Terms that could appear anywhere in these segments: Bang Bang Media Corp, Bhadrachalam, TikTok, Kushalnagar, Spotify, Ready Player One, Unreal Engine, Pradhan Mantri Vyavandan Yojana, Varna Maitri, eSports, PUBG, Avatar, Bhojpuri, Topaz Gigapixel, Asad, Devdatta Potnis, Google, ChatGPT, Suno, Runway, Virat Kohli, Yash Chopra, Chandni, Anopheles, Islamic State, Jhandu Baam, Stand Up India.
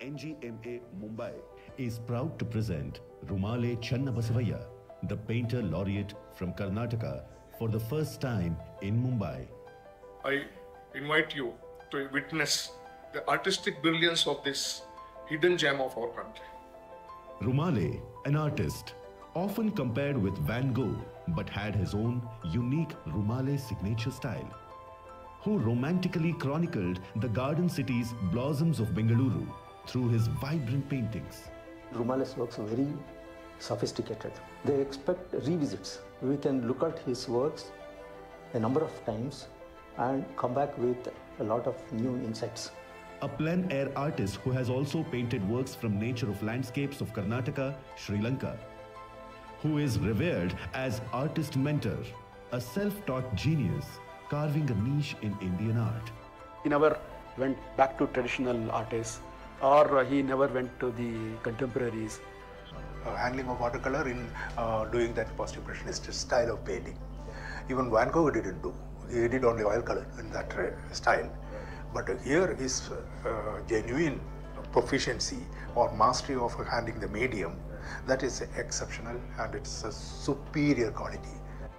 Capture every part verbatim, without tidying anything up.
N G M A Mumbai is proud to present Rumale Chennabasavaiah, the painter laureate from Karnataka, for the first time in Mumbai. I invite you to witness the artistic brilliance of this hidden gem of our country. Rumale, an artist, often compared with Van Gogh, but had his own unique Rumale signature style, who romantically chronicled the garden city's blossoms of Bengaluru through his vibrant paintings. Rumale's works are very sophisticated. They expect revisits. We can look at his works a number of times and come back with a lot of new insights. A plein air artist who has also painted works from nature of landscapes of Karnataka, Sri Lanka, who is revered as artist mentor, a self-taught genius carving a niche in Indian art. He never went back to traditional artists, or he never went to the contemporaries. Uh, handling of watercolor in uh, doing that post-impressionist style of painting. Even Van Gogh didn't do. He did only oil color in that style. But here is uh, genuine proficiency or mastery of handling the medium. That is exceptional, and it's a superior quality.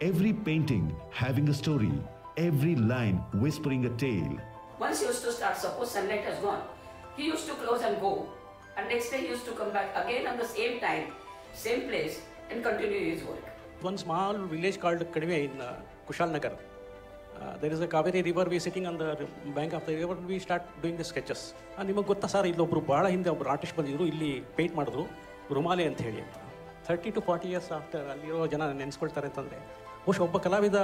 Every painting having a story, every line whispering a tale. Once he used to start, suppose sunlight has gone, he used to close and go. And next day he used to come back again on the same time, same place, and continue his work. One small village called Kadime in uh, Kushalnagar. Uh, there is a Kaveri river. We are sitting on the bank of the river. We start doing the sketches. And you know, sir, illo oru baala hinde oru artist bandidru illi paint madidru Rumale anta heli anta. thirty to forty years after alliro jana neneskoltare antandre osh obba kalavida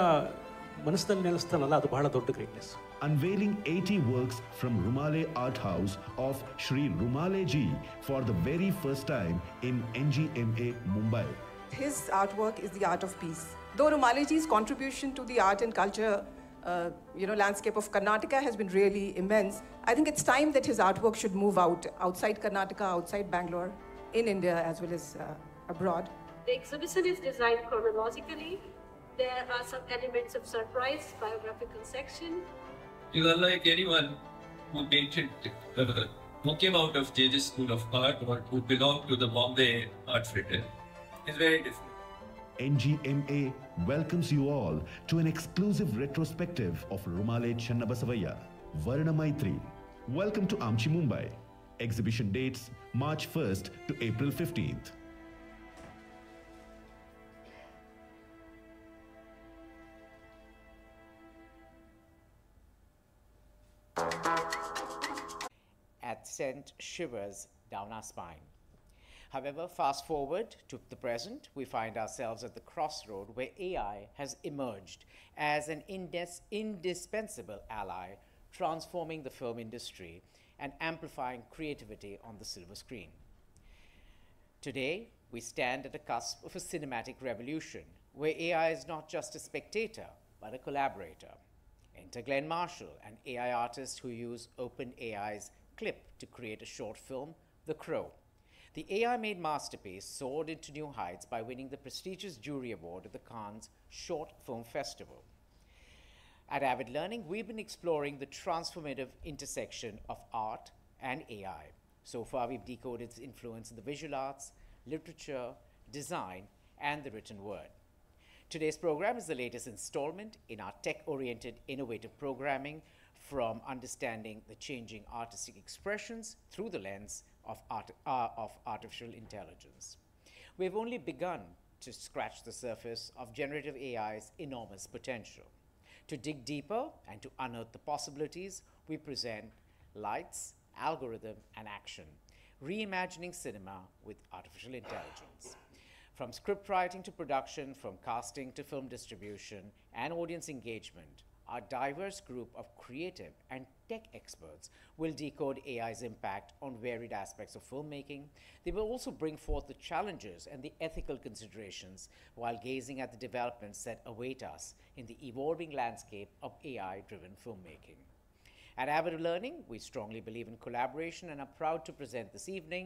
manasalli nelisthannalla adu baala dodda greatness. Unveiling eighty works from Rumale Art House of Shri Rumale Ji for the very first time in N G M A Mumbai. His artwork is the art of peace. Though Rumale Ji's contribution to the art and culture Uh, you know, landscape of Karnataka has been really immense. I think it's time that his artwork should move out, outside Karnataka, outside Bangalore, in India as well as uh, abroad. The exhibition is designed chronologically. There are some elements of surprise, biographical section. He's unlike anyone who painted, uh, who came out of J J School of Art or who belonged to the Bombay Art Circle. It's very different. N G M A welcomes you all to an exclusive retrospective of Rumale Chennabasavaiah, Varna Maitri. Welcome to Amchi, Mumbai. Exhibition dates March first to April fifteenth. It sent shivers down our spine. However, fast forward to the present, we find ourselves at the crossroad where A I has emerged as an indes- indispensable ally, transforming the film industry and amplifying creativity on the silver screen. Today, we stand at the cusp of a cinematic revolution where A I is not just a spectator, but a collaborator. Enter Glenn Marshall, an A I artist who used OpenAI's Clip to create a short film, The Crow. The A I-made masterpiece soared into new heights by winning the prestigious jury award at the Cannes Short Film Festival. At Avid Learning, we've been exploring the transformative intersection of art and A I. So far, we've decoded its influence in the visual arts, literature, design, and the written word. Today's program is the latest installment in our tech-oriented innovative programming, from understanding the changing artistic expressions through the lens Of, art, uh, of artificial intelligence. We've only begun to scratch the surface of generative A I's enormous potential. To dig deeper and to unearth the possibilities, we present Lights, Algorithm, and Action, reimagining cinema with artificial intelligence. From script writing to production, from casting to film distribution and audience engagement, our diverse group of creative and tech experts will decode A I's impact on varied aspects of filmmaking. They will also bring forth the challenges and the ethical considerations while gazing at the developments that await us in the evolving landscape of A I-driven filmmaking. At Avid Learning, we strongly believe in collaboration and are proud to present this evening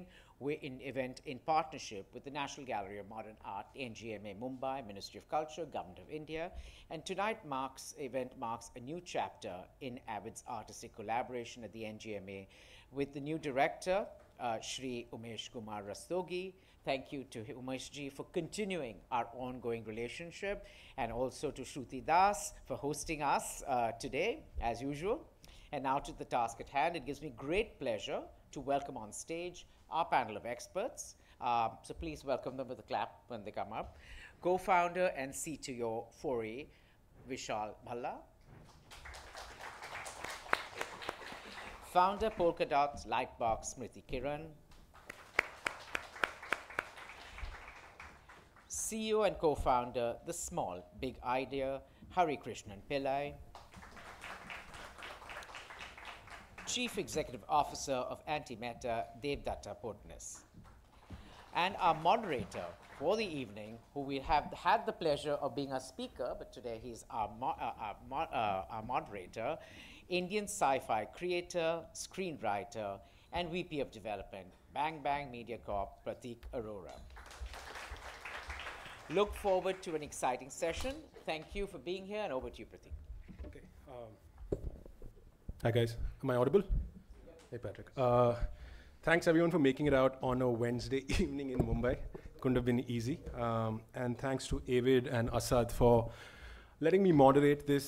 an event in partnership with the National Gallery of Modern Art, N G M A Mumbai, Ministry of Culture, Government of India. And tonight marks event marks a new chapter in Avid's artistic collaboration at the N G M A with the new director, uh, Shri Umesh Kumar Rastogi. Thank you to Umesh Ji for continuing our ongoing relationship, and also to Shruti Das for hosting us uh, today, as usual. And now to the task at hand. It gives me great pleasure to welcome on stage our panel of experts. Uh, so please welcome them with a clap when they come up. Co-founder and C T O Furrie, Vishal Bhalla. Founder Polka Dot Lightbox, Smriti Kiran. C E O and co-founder The Small Big Idea, Hari Krishnan Pillai. Chief Executive Officer of Antimatter, Devdatta Potnis. And our moderator for the evening, who we have had the pleasure of being our speaker, but today he's our, mo uh, our, mo uh, our moderator, Indian sci-fi creator, screenwriter, and V P of Development, Bang Bang Media Corp, Prateek Arora. Look forward to an exciting session. Thank you for being here, and over to you, Prateek. Okay. Um, hi, guys. Am I audible? Yeah. Hey, Patrick. Uh, thanks, everyone, for making it out on a Wednesday evening in Mumbai. Couldn't have been easy. Um, and thanks to Avid and Asad for letting me moderate this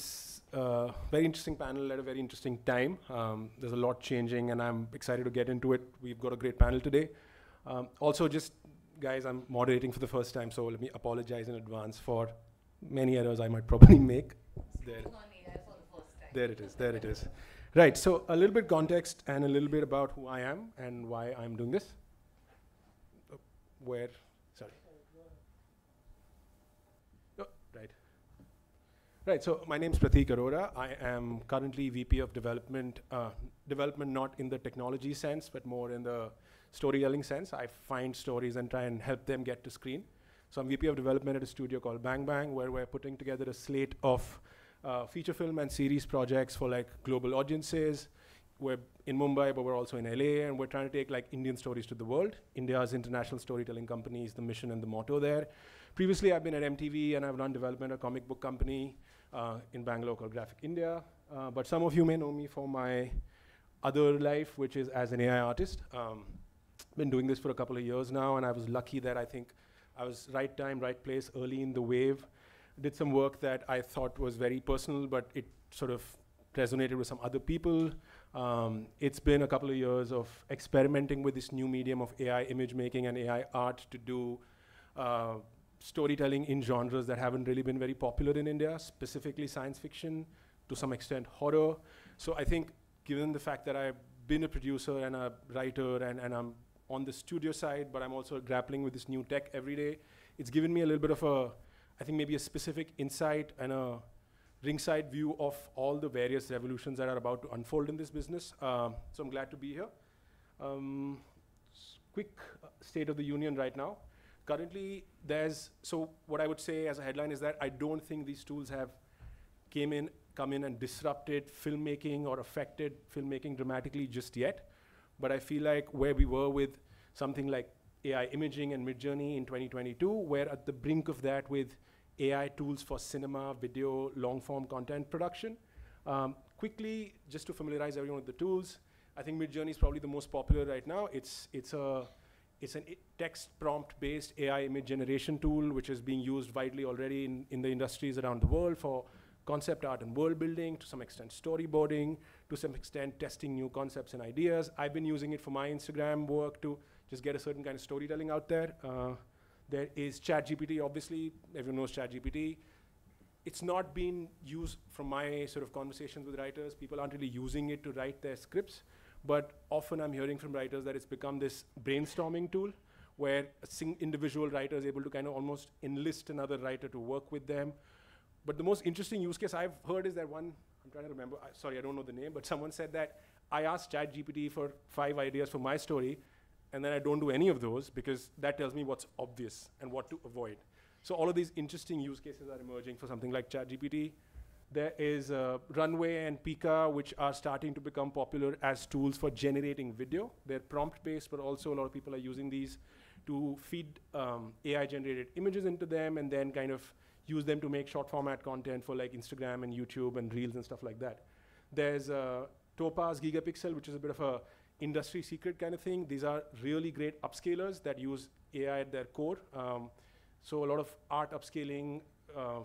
Uh, very interesting panel at a very interesting time. Um, there's a lot changing, and I'm excited to get into it. We've got a great panel today. Um, also, just guys, I'm moderating for the first time, so let me apologize in advance for many errors I might probably make. There, for the first time. There it is, there it is. Right, so a little bit context and a little bit about who I am and why I'm doing this. Uh, where, sorry. Oh, right. Right, so my name is Prateek Arora. I am currently V P of Development, uh, development not in the technology sense, but more in the storytelling sense. I find stories and try and help them get to screen. So I'm V P of Development at a studio called Bang Bang, where we're putting together a slate of uh, feature film and series projects for like global audiences. We're in Mumbai, but we're also in L A, and we're trying to take like Indian stories to the world. India's international storytelling company is the mission and the motto there. Previously, I've been at M T V, and I've done development at a comic book company uh, in Bangalore called Graphic India. Uh, but some of you may know me for my other life, which is as an A I artist. Um, been doing this for a couple of years now, and I was lucky that I think I was right time, right place, early in the wave. Did some work that I thought was very personal, but it sort of resonated with some other people. Um, it's been a couple of years of experimenting with this new medium of A I image making and A I art to do uh, storytelling in genres that haven't really been very popular in India, specifically science fiction, to some extent horror. So I think given the fact that I've been a producer and a writer and, and I'm on the studio side, but I'm also grappling with this new tech every day, it's given me a little bit of a, I think maybe a specific insight and a ringside view of all the various revolutions that are about to unfold in this business. Um, so I'm glad to be here. Um, quick uh, state of the union right now. Currently, there's, so what I would say as a headline is that I don't think these tools have came in, come in and disrupted filmmaking or affected filmmaking dramatically just yet. But I feel like where we were with something like A I imaging and MidJourney in twenty twenty-two, we're at the brink of that with A I tools for cinema, video, long-form content production. Um, quickly, just to familiarize everyone with the tools, I think MidJourney is probably the most popular right now. It's, it's a... It's a text prompt-based A I image generation tool, which is being used widely already in, in the industries around the world for concept art and world building, to some extent storyboarding, to some extent testing new concepts and ideas. I've been using it for my Instagram work to just get a certain kind of storytelling out there. Uh, there is ChatGPT, obviously. Everyone knows ChatGPT. It's not been used from my sort of conversations with writers. People aren't really using it to write their scripts. But often I'm hearing from writers that it's become this brainstorming tool where a sing individual writer is able to kind of almost enlist another writer to work with them. But the most interesting use case I've heard is that one, I'm trying to remember, I, sorry, I don't know the name, but someone said that I asked ChatGPT for five ideas for my story, and then I don't do any of those because that tells me what's obvious and what to avoid. So all of these interesting use cases are emerging for something like ChatGPT. There is uh, Runway and Pika, which are starting to become popular as tools for generating video. They're prompt-based, but also a lot of people are using these to feed um, A I-generated images into them and then kind of use them to make short-format content for like Instagram and YouTube and Reels and stuff like that. There's uh, Topaz Gigapixel, which is a bit of a industry secret kind of thing. These are really great upscalers that use A I at their core. Um, so a lot of art upscaling, uh,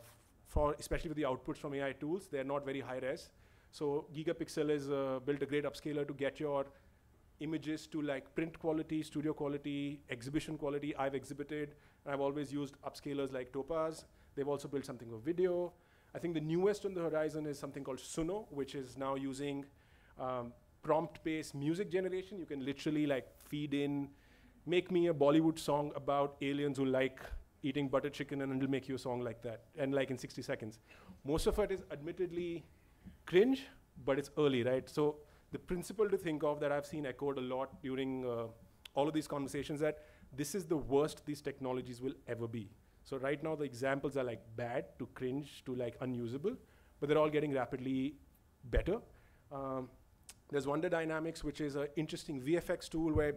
for especially with the outputs from A I tools, they're not very high res. So Gigapixel has uh, built a great upscaler to get your images to like print quality, studio quality, exhibition quality. I've exhibited, and I've always used upscalers like Topaz. They've also built something for video. I think the newest on the horizon is something called Suno, which is now using um, prompt-based music generation. You can literally like feed in, make me a Bollywood song about aliens who like eating butter chicken, and it'll make you a song like that, and like in sixty seconds. Most of it is admittedly cringe, but it's early, right? So the principle to think of that I've seen echoed a lot during uh, all of these conversations, that this is the worst these technologies will ever be. So right now the examples are like bad to cringe to like unusable, but they're all getting rapidly better. Um, there's Wonder Dynamics, which is an interesting V F X tool where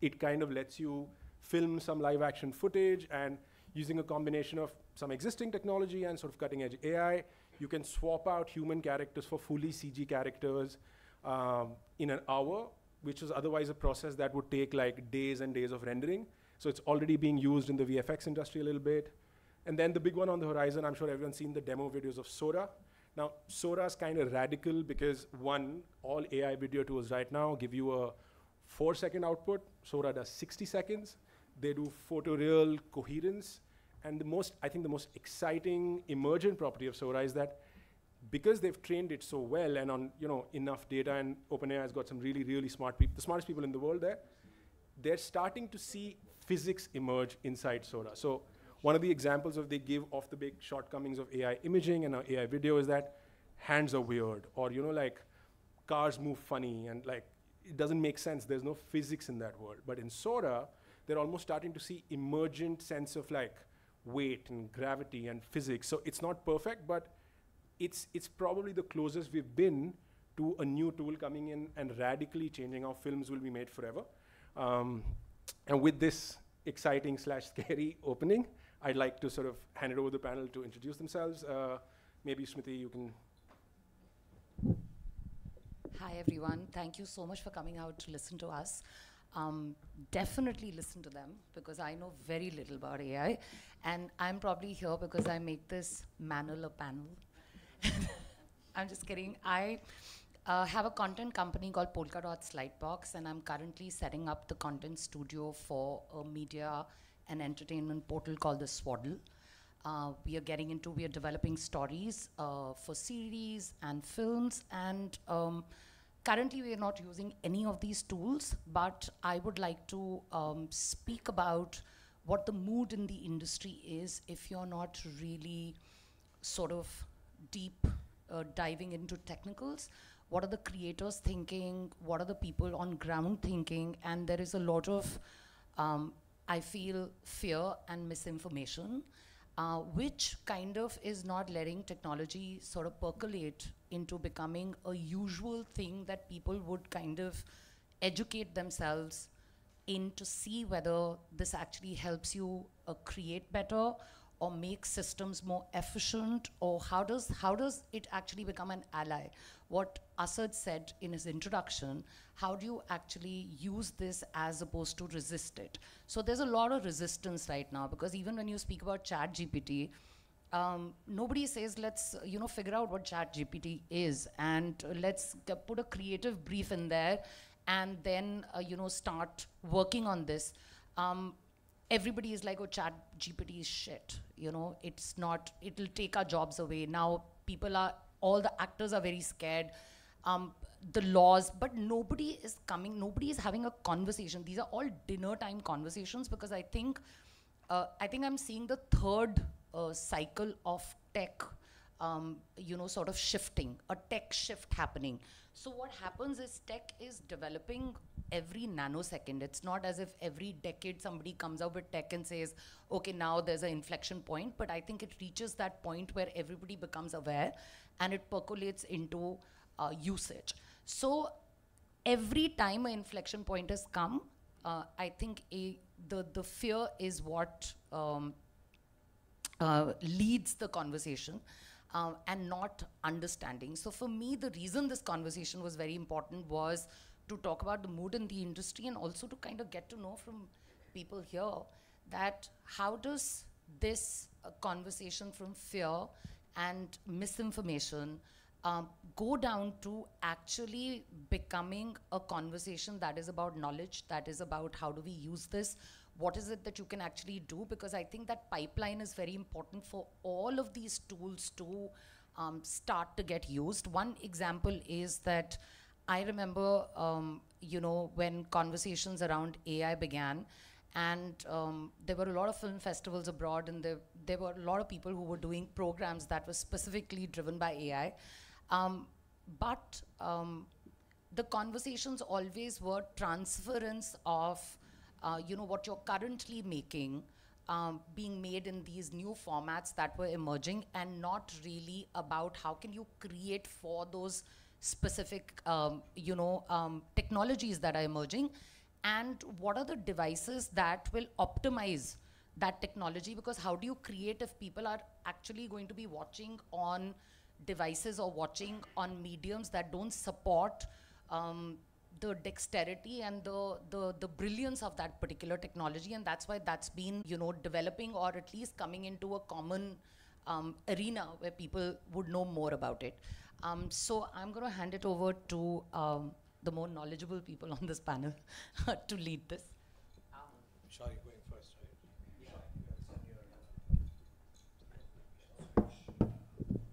it kind of lets you film some live action footage, and using a combination of some existing technology and sort of cutting edge A I, you can swap out human characters for fully C G characters um, in an hour, which is otherwise a process that would take like days and days of rendering. So it's already being used in the V F X industry a little bit. And then the big one on the horizon, I'm sure everyone's seen the demo videos of Sora. Now, Sora's kind of radical because, one, all A I video tools right now give you a four second output. Sora does sixty seconds. They do photoreal coherence. And the most, I think the most exciting emergent property of Sora is that because they've trained it so well and on you know enough data, and OpenAI has got some really, really smart people, the smartest people in the world there, they're starting to see physics emerge inside Sora. So one of the examples of they give of the big shortcomings of A I imaging and A I video is that hands are weird, or you know like cars move funny, and like it doesn't make sense. There's no physics in that world. But in Sora, they're almost starting to see emergent sense of like weight and gravity and physics. So it's not perfect, but it's, it's probably the closest we've been to a new tool coming in and radically changing how films will be made forever. Um, and with this exciting slash scary opening, I'd like to sort of hand it over to the panel to introduce themselves. Uh, maybe Smriti, you can. Hi, everyone. Thank you so much for coming out to listen to us. Um, definitely listen to them, because I know very little about A I. And I'm probably here because I make this manual a panel. I'm just kidding. I uh, have a content company called Polka Dot Lightbox, and I'm currently setting up the content studio for a media and entertainment portal called The Swaddle. Uh, we are getting into, we are developing stories uh, for series and films, and um, currently, we are not using any of these tools, but I would like to um, speak about what the mood in the industry is if you're not really sort of deep uh, diving into technicals. What are the creators thinking? What are the people on ground thinking? And there is a lot of, um, I feel, fear and misinformation, uh, which kind of is not letting technology sort of percolate into becoming a usual thing that people would kind of educate themselves in to see whether this actually helps you uh, create better or make systems more efficient, or how does, how does it actually become an ally? What Asad said in his introduction, how do you actually use this as opposed to resist it? So there's a lot of resistance right now, because even when you speak about ChatGPT, Um, nobody says, let's uh, you know, figure out what ChatGPT is, and uh, let's put a creative brief in there, and then uh, you know, start working on this. Um, everybody is like, oh, ChatGPT is shit. You know, it's not. It'll take our jobs away. Now people are, all the actors are very scared. Um, the laws, but nobody is coming. Nobody is having a conversation. These are all dinner time conversations, because I think, uh, I think I'm seeing the third. A cycle of tech, um, you know, sort of shifting, a tech shift happening. So what happens is tech is developing every nanosecond. It's not as if every decade somebody comes out with tech and says, okay, now there's an inflection point, but I think it reaches that point where everybody becomes aware and it percolates into uh, usage. So every time an inflection point has come, uh, I think a, the, the fear is what um, Uh, leads the conversation uh, and not understanding. So for me, the reason this conversation was very important was to talk about the mood in the industry, and also to kind of get to know from people here that how does this uh, conversation from fear and misinformation um, go down to actually becoming a conversation that is about knowledge, that is about how do we use this, what is it that you can actually do, because I think that pipeline is very important for all of these tools to um, start to get used. One example is that I remember, um, you know, when conversations around A I began, and um, there were a lot of film festivals abroad, and there, there were a lot of people who were doing programs that were specifically driven by A I. Um, but um, the conversations always were transference of, uh, you know, what you're currently making um, being made in these new formats that were emerging, and not really about how can you create for those specific, um, you know, um, technologies that are emerging, and what are the devices that will optimize that technology, because how do you create if people are actually going to be watching on devices or watching on mediums that don't support um, the dexterity and the, the, the brilliance of that particular technology, and that's why that's been, you know, developing or at least coming into a common um, arena where people would know more about it. Um, so I'm going to hand it over to um, the more knowledgeable people on this panel to lead this. Um, Shall you go in first? Right? Yeah.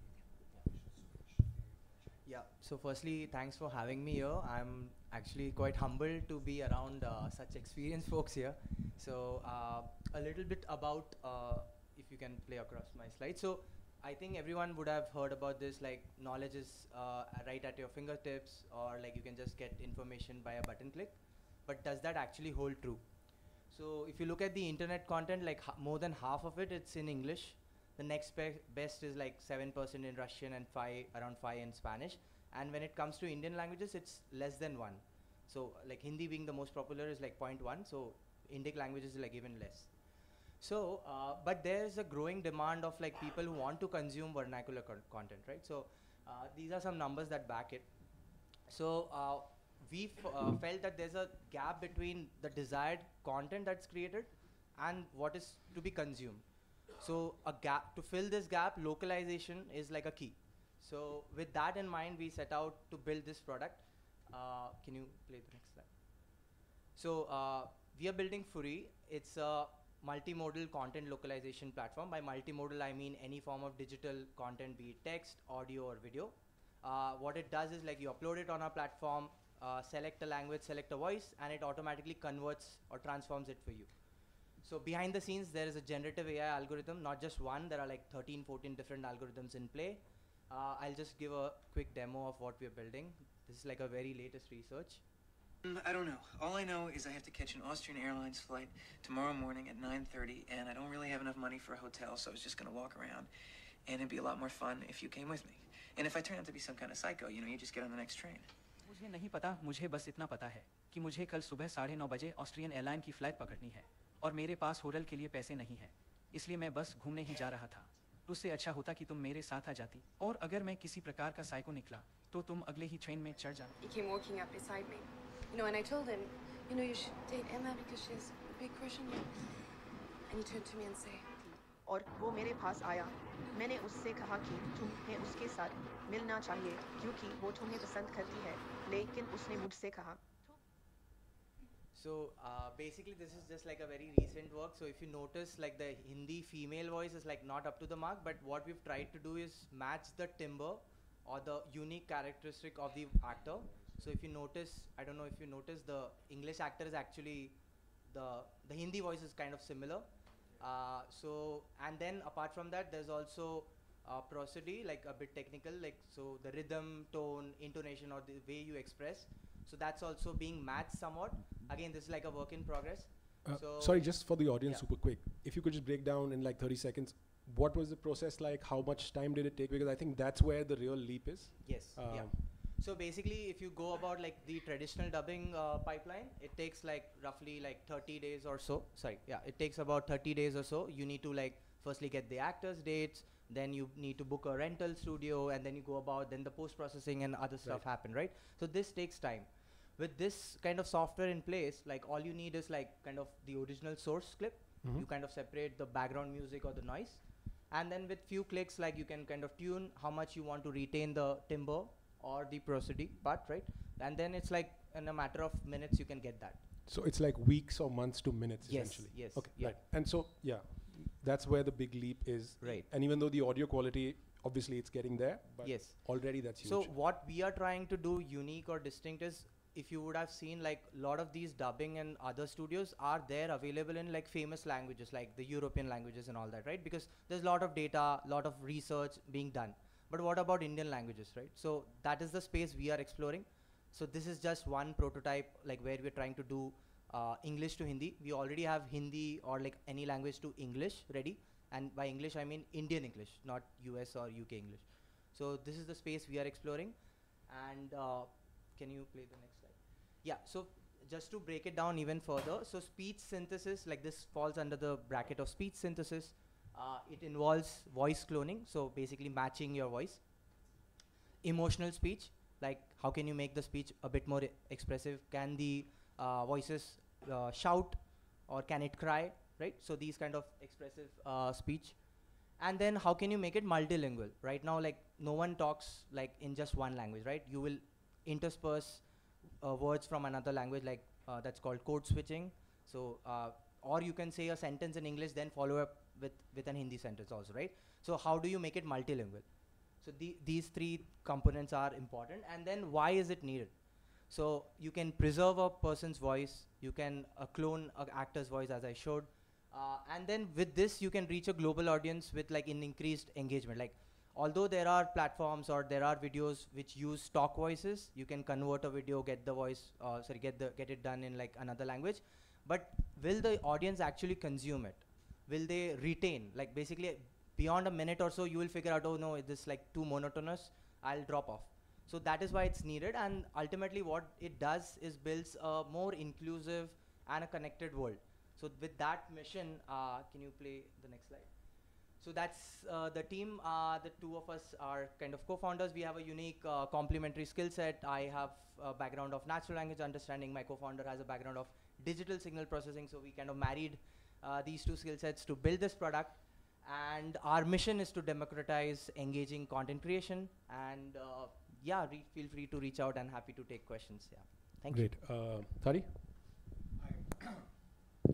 yeah, so firstly, thanks for having me here. I'm actually quite humbled to be around uh, such experienced folks here. So uh, a little bit about, uh, if you can play across my slide. So, I think everyone would have heard about this, like knowledge is uh, right at your fingertips, or like you can just get information by a button click. But does that actually hold true? So if you look at the internet content, like more than half of it, it's in English. The next best is like seven percent in Russian and five, around five in Spanish. And when it comes to Indian languages, it's less than one. So like Hindi being the most popular is like zero point one. So Indic languages is like even less. So, uh, but there's a growing demand of like people who want to consume vernacular con content, right? So, uh, these are some numbers that back it. So, uh, we f uh, felt that there's a gap between the desired content that's created and what is to be consumed. So, a gap, to fill this gap, localization is like a key. So, with that in mind, we set out to build this product. Uh, can you play the next slide? So, uh, we are building Furrie. It's a multimodal content localization platform. By multimodal, I mean any form of digital content, be it text, audio, or video. Uh, what it does is like you upload it on our platform, uh, select a language, select a voice, and it automatically converts or transforms it for you. So behind the scenes, there is a generative A I algorithm, not just one. There are like thirteen, fourteen different algorithms in play. Uh, I'll just give a quick demo of what we're building. This is like a very latest research. I don't know. All I know is I have to catch an Austrian Airlines flight tomorrow morning at nine thirty, and I don't really have enough money for a hotel, so I was just going to walk around, and it'd be a lot more fun if you came with me. And if I turn out to be some kind of psycho, you know, you just get on the next train. मुझे नहीं पता, मुझे बस इतना पता है कि मुझे कल सुबह साढ़े नौ बजे ऑस्ट्रियन एयरलाइन की फ्लाइट पकड़नी है, और मेरे पास होटल के लिए पैसे नहीं है, इसलिए मैं बस घूमने ही जा रहा था. उससे अच्छा होता कि तुम मेरे साथ आ जाती, और अगर मैं किसी प्रकार का साइको निकला, तो तुम अगले ही ट्रेन में चढ़ जाना. You know, and I told him, you know, you should date Emma because she has a big crush on you. And he turned to me and said, और वो मेरे पास आया. मैंने उससे कहा कि तुम्हें उसके साथ मिलना चाहिए क्योंकि वो तुम्हें पसंद करती है. लेकिन उसने मुझसे कहा. So uh, basically, this is just like a very recent work. So if you notice, like the Hindi female voice is like not up to the mark. But what we've tried to do is match the timbre or the unique characteristic of the actor. So if you notice, I don't know if you notice, the English actor is actually, the, the Hindi voice is kind of similar. Uh, so, and then apart from that, there's also uh, prosody, like a bit technical, like so the rhythm, tone, intonation, or the way you express. So that's also being matched somewhat. Again, this is like a work in progress. Uh, so sorry, just for the audience, yeah. Super quick. If you could just break down in like thirty seconds, what was the process like? How much time did it take? Because I think that's where the real leap is. Yes, um, yeah. So basically, if you go about like the traditional dubbing uh, pipeline, it takes like roughly like thirty days or so. Sorry, yeah, it takes about thirty days or so. You need to like firstly get the actors' dates, then you need to book a rental studio, and then you go about then the post processing and other right. stuff happen, right? So this takes time. with this kind of software in place, like all you need is like kind of the original source clip. Mm-hmm. You kind of separate the background music or the noise. And then with few clicks, like you can kind of tune how much you want to retain the timbre or the prosody part, right? And then it's like in a matter of minutes, you can get that. So it's like weeks or months to minutes, yes, essentially. Yes, okay, yeah. Right. And so, yeah, that's where the big leap is. Right. And even though the audio quality, obviously it's getting there, but yes, already that's huge. So what we are trying to do unique or distinct is, if you would have seen, like a lot of these dubbing and other studios are there available in like famous languages, like the European languages and all that, right? Because there's a lot of data, lot of research being done. But what about Indian languages, right? So that is the space we are exploring. So this is just one prototype, like where we're trying to do uh, English to Hindi. We already have Hindi or like any language to English ready. And by English, I mean Indian English, not U S or U K English. So this is the space we are exploring. And uh, can you play the next slide? Yeah, so just to break it down even further, so speech synthesis, like this falls under the bracket of speech synthesis. Uh, it involves voice cloning, so basically matching your voice. Emotional speech, like how can you make the speech a bit more expressive? Can the uh, voices uh, shout, or can it cry, right? So these kind of expressive uh, speech. And then how can you make it multilingual? Right now, like no one talks like in just one language, right? You will intersperse uh, words from another language, like uh, that's called code switching. So, uh, or you can say a sentence in English, then follow up with, with an Hindi sentence also, right? So how do you make it multilingual? So the, these three components are important. And then why is it needed? So you can preserve a person's voice. You can uh, clone an actor's voice, as I showed. Uh, and then with this, you can reach a global audience with like an increased engagement. Like, although there are platforms or there are videos which use stock voices, you can convert a video, get the voice, uh, sorry, get the get it done in like another language. But will the audience actually consume it? Will they retain? Like basically, beyond a minute or so, you will figure out, oh no, this is like too monotonous, I'll drop off. So that is why it's needed. And ultimately, what it does is builds a more inclusive and a connected world. So with that mission, uh, can you play the next slide? So that's uh, the team. Uh, the two of us are kind of co-founders. We have a unique uh, complementary skill set. I have a background of natural language understanding. My co-founder has a background of digital signal processing. So we kind of married uh, these two skill sets to build this product. And our mission is to democratize engaging content creation. And uh, yeah, re feel free to reach out, and happy to take questions. Yeah, thank Great. you. Great. Uh, Hari? Hi.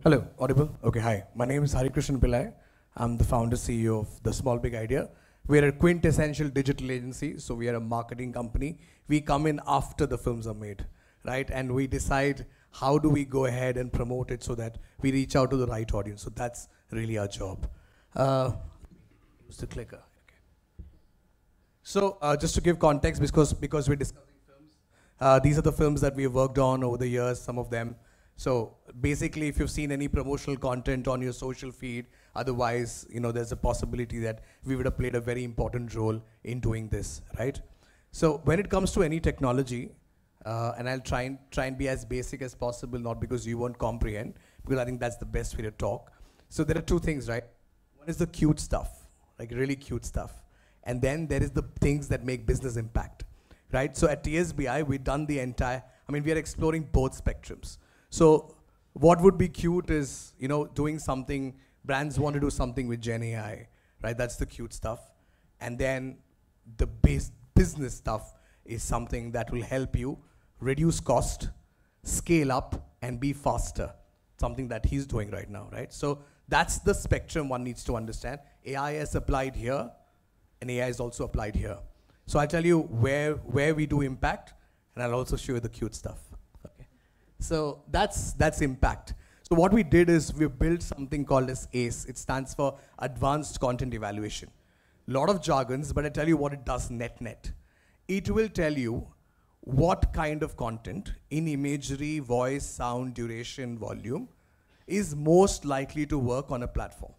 Hello, audible? Okay, hi. My name is Hari Krishnan Pillai. I'm the founder C E O of The Small Big Idea. We're a quintessential digital agency, so we are a marketing company. We come in after the films are made, right? And we decide how do we go ahead and promote it so that we reach out to the right audience. So that's really our job. Uh, use the clicker. Okay. So uh, just to give context, because, because we're discussing films, uh, these are the films that we've worked on over the years, some of them. So basically, if you've seen any promotional content on your social feed, otherwise, you know, there's a possibility that we would have played a very important role in doing this, right? So when it comes to any technology, uh, and I'll try and, try and be as basic as possible, not because you won't comprehend, because I think that's the best way to talk. So there are two things, right? One is the cute stuff, like really cute stuff. And then there is the things that make business impact, right? So at T S B I, we've done the entire, I mean, we are exploring both spectrums. So what would be cute is, you know, doing something, brands want to do something with Gen A I, right? That's the cute stuff. And then the base business stuff is something that will help you reduce cost, scale up, and be faster, something that he's doing right now, right? So that's the spectrum one needs to understand. A I is applied here, and A I is also applied here. So I'll tell you where, where we do impact, and I'll also show you the cute stuff. So that's, that's impact. So what we did is we built something called as A C E. It stands for Advanced Content Evaluation. A lot of jargons, but I tell you what it does net net. It will tell you what kind of content in imagery, voice, sound, duration, volume is most likely to work on a platform.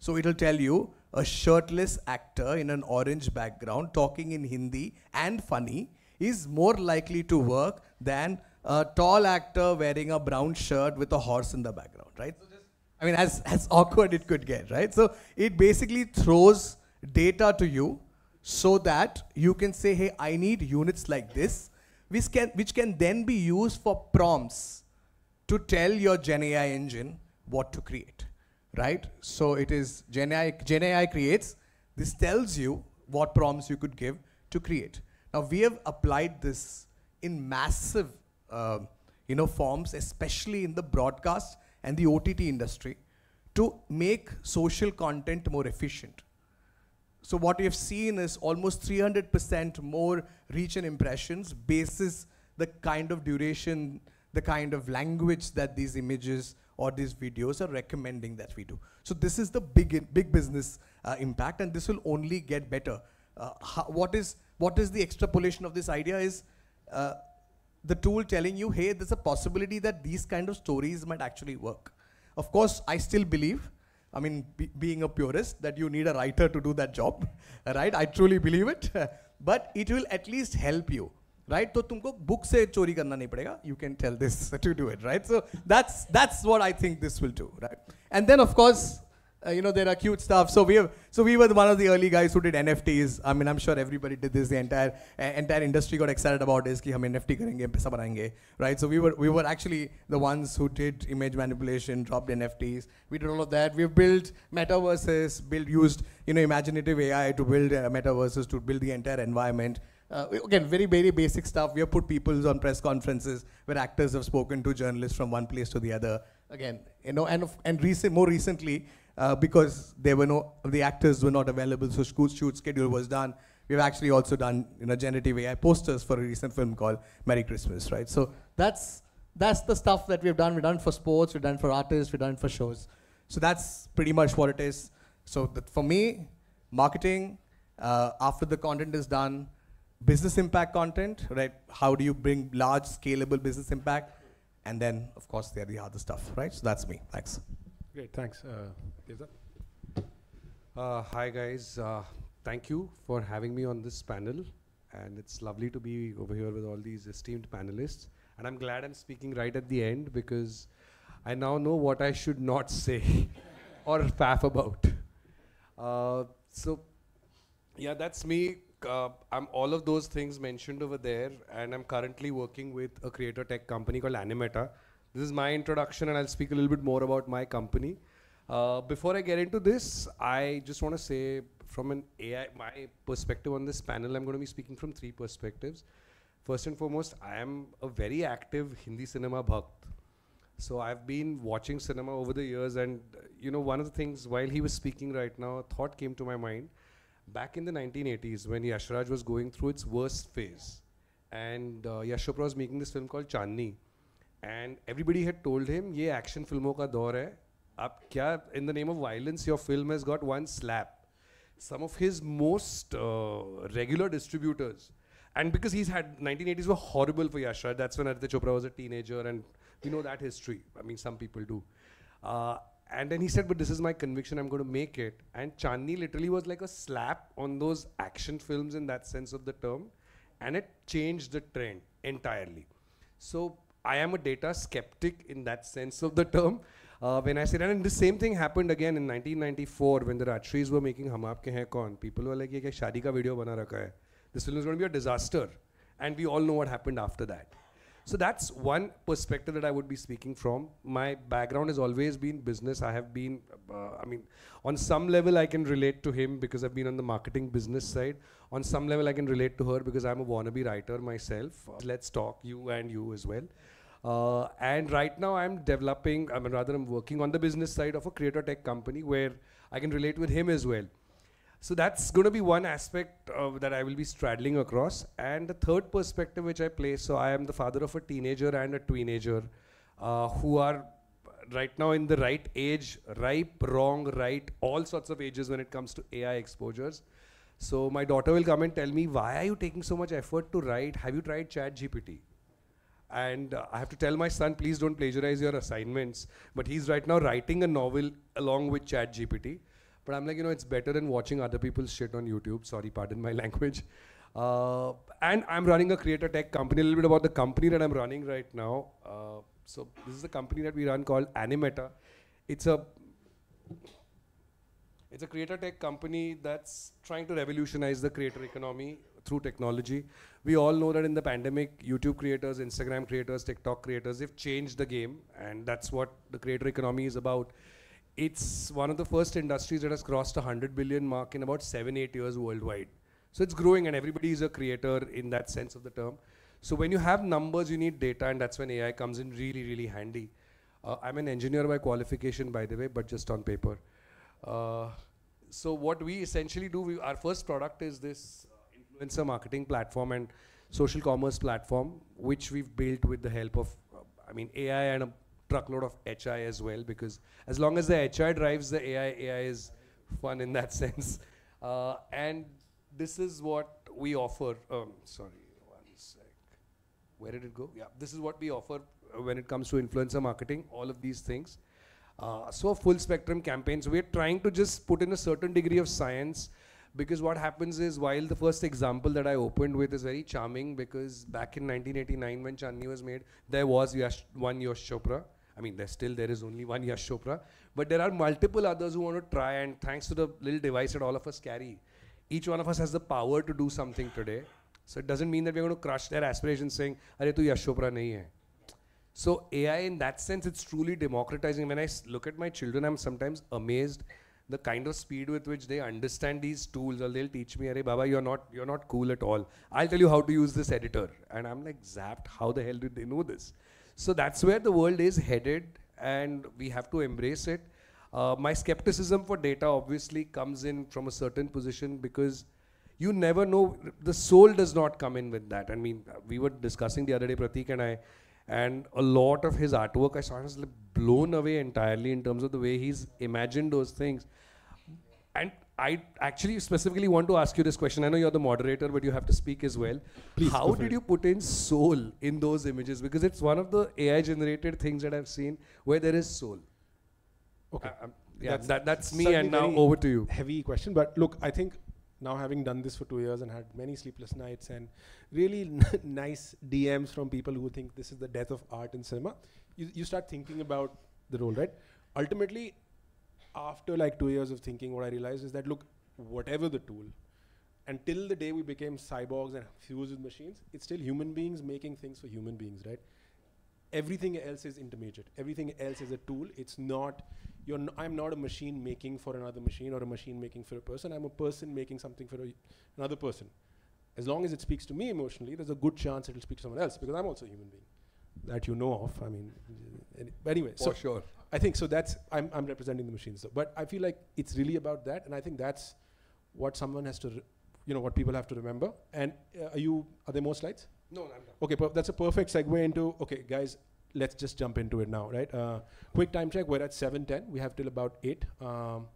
So it'll tell you a shirtless actor in an orange background talking in Hindi and funny is more likely to work than a tall actor wearing a brown shirt with a horse in the background, right? So just, I mean, as, as awkward it could get, right? So it basically throws data to you so that you can say, hey, I need units like this, which can, which can then be used for prompts to tell your GenAI engine what to create, right? So it is GenAI, GenAI creates, this tells you what prompts you could give to create. Now we have applied this in massive uh, you know, forms, especially in the broadcast and the O T T industry, to make social content more efficient. So what we have seen is almost three hundred percent more reach and impressions basis the kind of duration, the kind of language that these images or these videos are recommending that we do. So this is the big, big business uh, impact, and this will only get better. Uh, how, what, is, what is the extrapolation of this idea is uh, the tool telling you, hey, there's a possibility that these kind of stories might actually work. Of course, I still believe, I mean, be, being a purist, that you need a writer to do that job, right? I truly believe it. But it will at least help you, right? So tumko book se chori karna nahi padega. You can tell this to do it, right? So that's, that's what I think this will do, right? And then, of course, uh, you know, there are cute stuff. So we, have, so we were one of the early guys who did N F Ts. I mean, I'm sure everybody did this. The entire, uh, entire industry got excited about this, ki hum N F T karenge, paisa banayenge, right? So we were, we were actually the ones who did image manipulation, dropped N F Ts. We did all of that. We've built metaverses, built, used, you know, imaginative A I to build uh, metaverses, to build the entire environment. Uh, again, very, very basic stuff. We have put people on press conferences where actors have spoken to journalists from one place to the other. Again, you know, and, and recent, more recently, Uh, because there were no, the actors were not available, so shoot schedule was done. We've actually also done, you know, generative A I posters for a recent film called Merry Christmas, right? So that's, that's the stuff that we've done. We've done for sports, we've done for artists, we've done for shows. So that's pretty much what it is. So that for me, marketing, uh, after the content is done, business impact content, right? How do you bring large, scalable business impact? And then, of course, there are the other stuff, right? So that's me, thanks. Great, thanks. Uh, uh, hi, guys. Uh, thank you for having me on this panel. And it's lovely to be over here with all these esteemed panelists. And I'm glad I'm speaking right at the end, because I now know what I should not say or faff about. Uh, so yeah, that's me. Uh, I'm all of those things mentioned over there. And I'm currently working with a creator tech company called Animeta. This is my introduction, and I'll speak a little bit more about my company. Uh, before I get into this, I just want to say from an A I, my perspective on this panel, I'm going to be speaking from three perspectives. First and foremost, I am a very active Hindi cinema bhakt. So I've been watching cinema over the years, and you know, one of the things while he was speaking right now, a thought came to my mind. Back in the nineteen eighties, when Yashraj was going through its worst phase, and uh, Yashopra was making this film called Chandni. And everybody had told him, "Ye action filmon ka daur hai. Ab kya, in the name of violence, your film has got one slap." Some of his most uh, regular distributors, and because he's had nineteen eighties were horrible for Yashraj. That's when Aditya Chopra was a teenager, and we know that history. I mean, some people do. Uh, and then he said, "But this is my conviction. I'm going to make it." And Chandni literally was like a slap on those action films in that sense of the term, and it changed the trend entirely. So I am a data skeptic in that sense of the term. Uh, when I said, and the same thing happened again in nineteen ninety-four when the Ratchis were making Hum Aapke Hain Kaun. People were like, "Ye kya shaadi ka video bana rakha hai. This film is going to be a disaster." And we all know what happened after that. So that's one perspective that I would be speaking from. My background has always been business. I have been, uh, I mean, on some level I can relate to him because I've been on the marketing business side. On some level I can relate to her because I'm a wannabe writer myself. Uh, let's talk, you and you as well. Uh, and right now I'm developing, I mean rather I'm working on the business side of a creator tech company where I can relate with him as well. So that's going to be one aspect of that I will be straddling across. And the third perspective which I play, so I am the father of a teenager and a tweenager uh, who are right now in the right age, ripe, wrong, right, all sorts of ages when it comes to A I exposures. So my daughter will come and tell me, "Why are you taking so much effort to write? Have you tried ChatGPT?" And uh, I have to tell my son, "Please don't plagiarize your assignments." But he's right now writing a novel along with ChatGPT. But I'm like, you know, it's better than watching other people's shit on YouTube. Sorry, pardon my language. Uh, and I'm running a creator tech company. A little bit about the company that I'm running right now. Uh, so this is the company that we run called Animeta. It's a, it's a creator tech company that's trying to revolutionize the creator economy through technology. We all know that in the pandemic, YouTube creators, Instagram creators, TikTok creators, they've changed the game, and that's what the creator economy is about. It's one of the first industries that has crossed the one hundred billion mark in about seven, eight years worldwide. So it's growing, and everybody is a creator in that sense of the term. So when you have numbers, you need data, and that's when A I comes in really, really handy. Uh, I'm an engineer by qualification, by the way, but just on paper. Uh, so what we essentially do, we, our first product is this uh, influencer marketing platform and social commerce platform, which we've built with the help of, uh, I mean, A I and a truckload of H I as well, because as long as the H I drives the A I, A I is fun in that sense. Uh, and this is what we offer. Um, sorry, one sec. Where did it go? Yeah, this is what we offer when it comes to influencer marketing, all of these things. Uh, so full spectrum campaigns, we're trying to just put in a certain degree of science, because what happens is, while the first example that I opened with is very charming, because back in nineteen eighty-nine when Chandni was made, there was Yash, one Yash Chopra. I mean, there's still, there is only one Yash Chopra, but there are multiple others who want to try, and thanks to the little device that all of us carry, each one of us has the power to do something today. So it doesn't mean that we're going to crush their aspirations saying, "Arey tu Yash Chopra nahi hai." So A I in that sense, it's truly democratizing. When I look at my children, I'm sometimes amazed the kind of speed with which they understand these tools, or they'll teach me, "Arey Baba, you're not, you're not cool at all. I'll tell you how to use this editor." And I'm like, zapped, how the hell did they know this? So that's where the world is headed, and we have to embrace it. Uh, my skepticism for data obviously comes in from a certain position, because you never know, the soul does not come in with that. I mean, we were discussing the other day, Prateek and I, and a lot of his artwork, I saw, I was blown away entirely in terms of the way he's imagined those things. And I actually specifically want to ask you this question. I know you're the moderator, but you have to speak as well. Please. How did you put in soul in those images? Because it's one of the A I-generated things that I've seen where there is soul. Okay. Uh, yeah, that's, that, that's me, and now over to you. Heavy question, but look, I think now having done this for two years and had many sleepless nights and really nice D Ms from people who think this is the death of art in cinema, you, you start thinking about the role, right? Ultimately, after like two years of thinking, what I realized is that, look, whatever the tool, until the day we became cyborgs and fused with machines, it's still human beings making things for human beings, right? Everything else is intermediate. Everything else is a tool. It's not, you're n I'm not a machine making for another machine or a machine making for a person. I'm a person making something for a, another person. As long as it speaks to me emotionally, there's a good chance it'll speak to someone else, because I'm also a human being. That you know of, I mean, but anyway. For so sure. I think, so that's, I'm, I'm representing the machines. So, but I feel like it's really about that, and I think that's what someone has to, re you know, what people have to remember. And uh, are you, are there more slides? No, I'm not. Okay, that's a perfect segue into, okay, guys, let's just jump into it now, right? Uh, quick time check, we're at seven ten, we have till about eight. Um,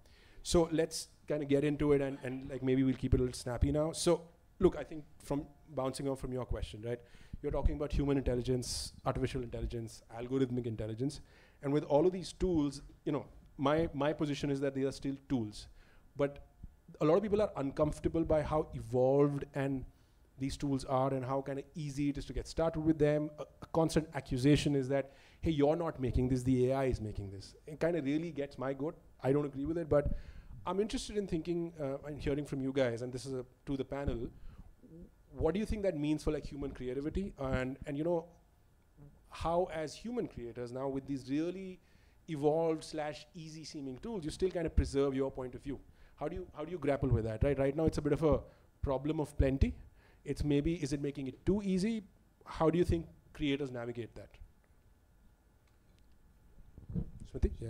so let's kind of get into it, and, and like maybe we'll keep it a little snappy now. So look, I think from bouncing off from your question, right? You're talking about human intelligence, artificial intelligence, algorithmic intelligence. And with all of these tools, you know, my, my position is that they are still tools, but a lot of people are uncomfortable by how evolved and these tools are and how kind of easy it is to get started with them. A, a constant accusation is that, hey, you're not making this, the A I is making this. It kind of really gets my goat. I don't agree with it, but I'm interested in thinking uh, and hearing from you guys, and this is a, to the panel, what do you think that means for like human creativity? Uh, and, and you know, how as human creators now with these really evolved slash easy seeming tools, you still kind of preserve your point of view. How do you, how do you grapple with that, right? Right now it's a bit of a problem of plenty. It's maybe, is it making it too easy? How do you think creators navigate that? Smriti? Yeah.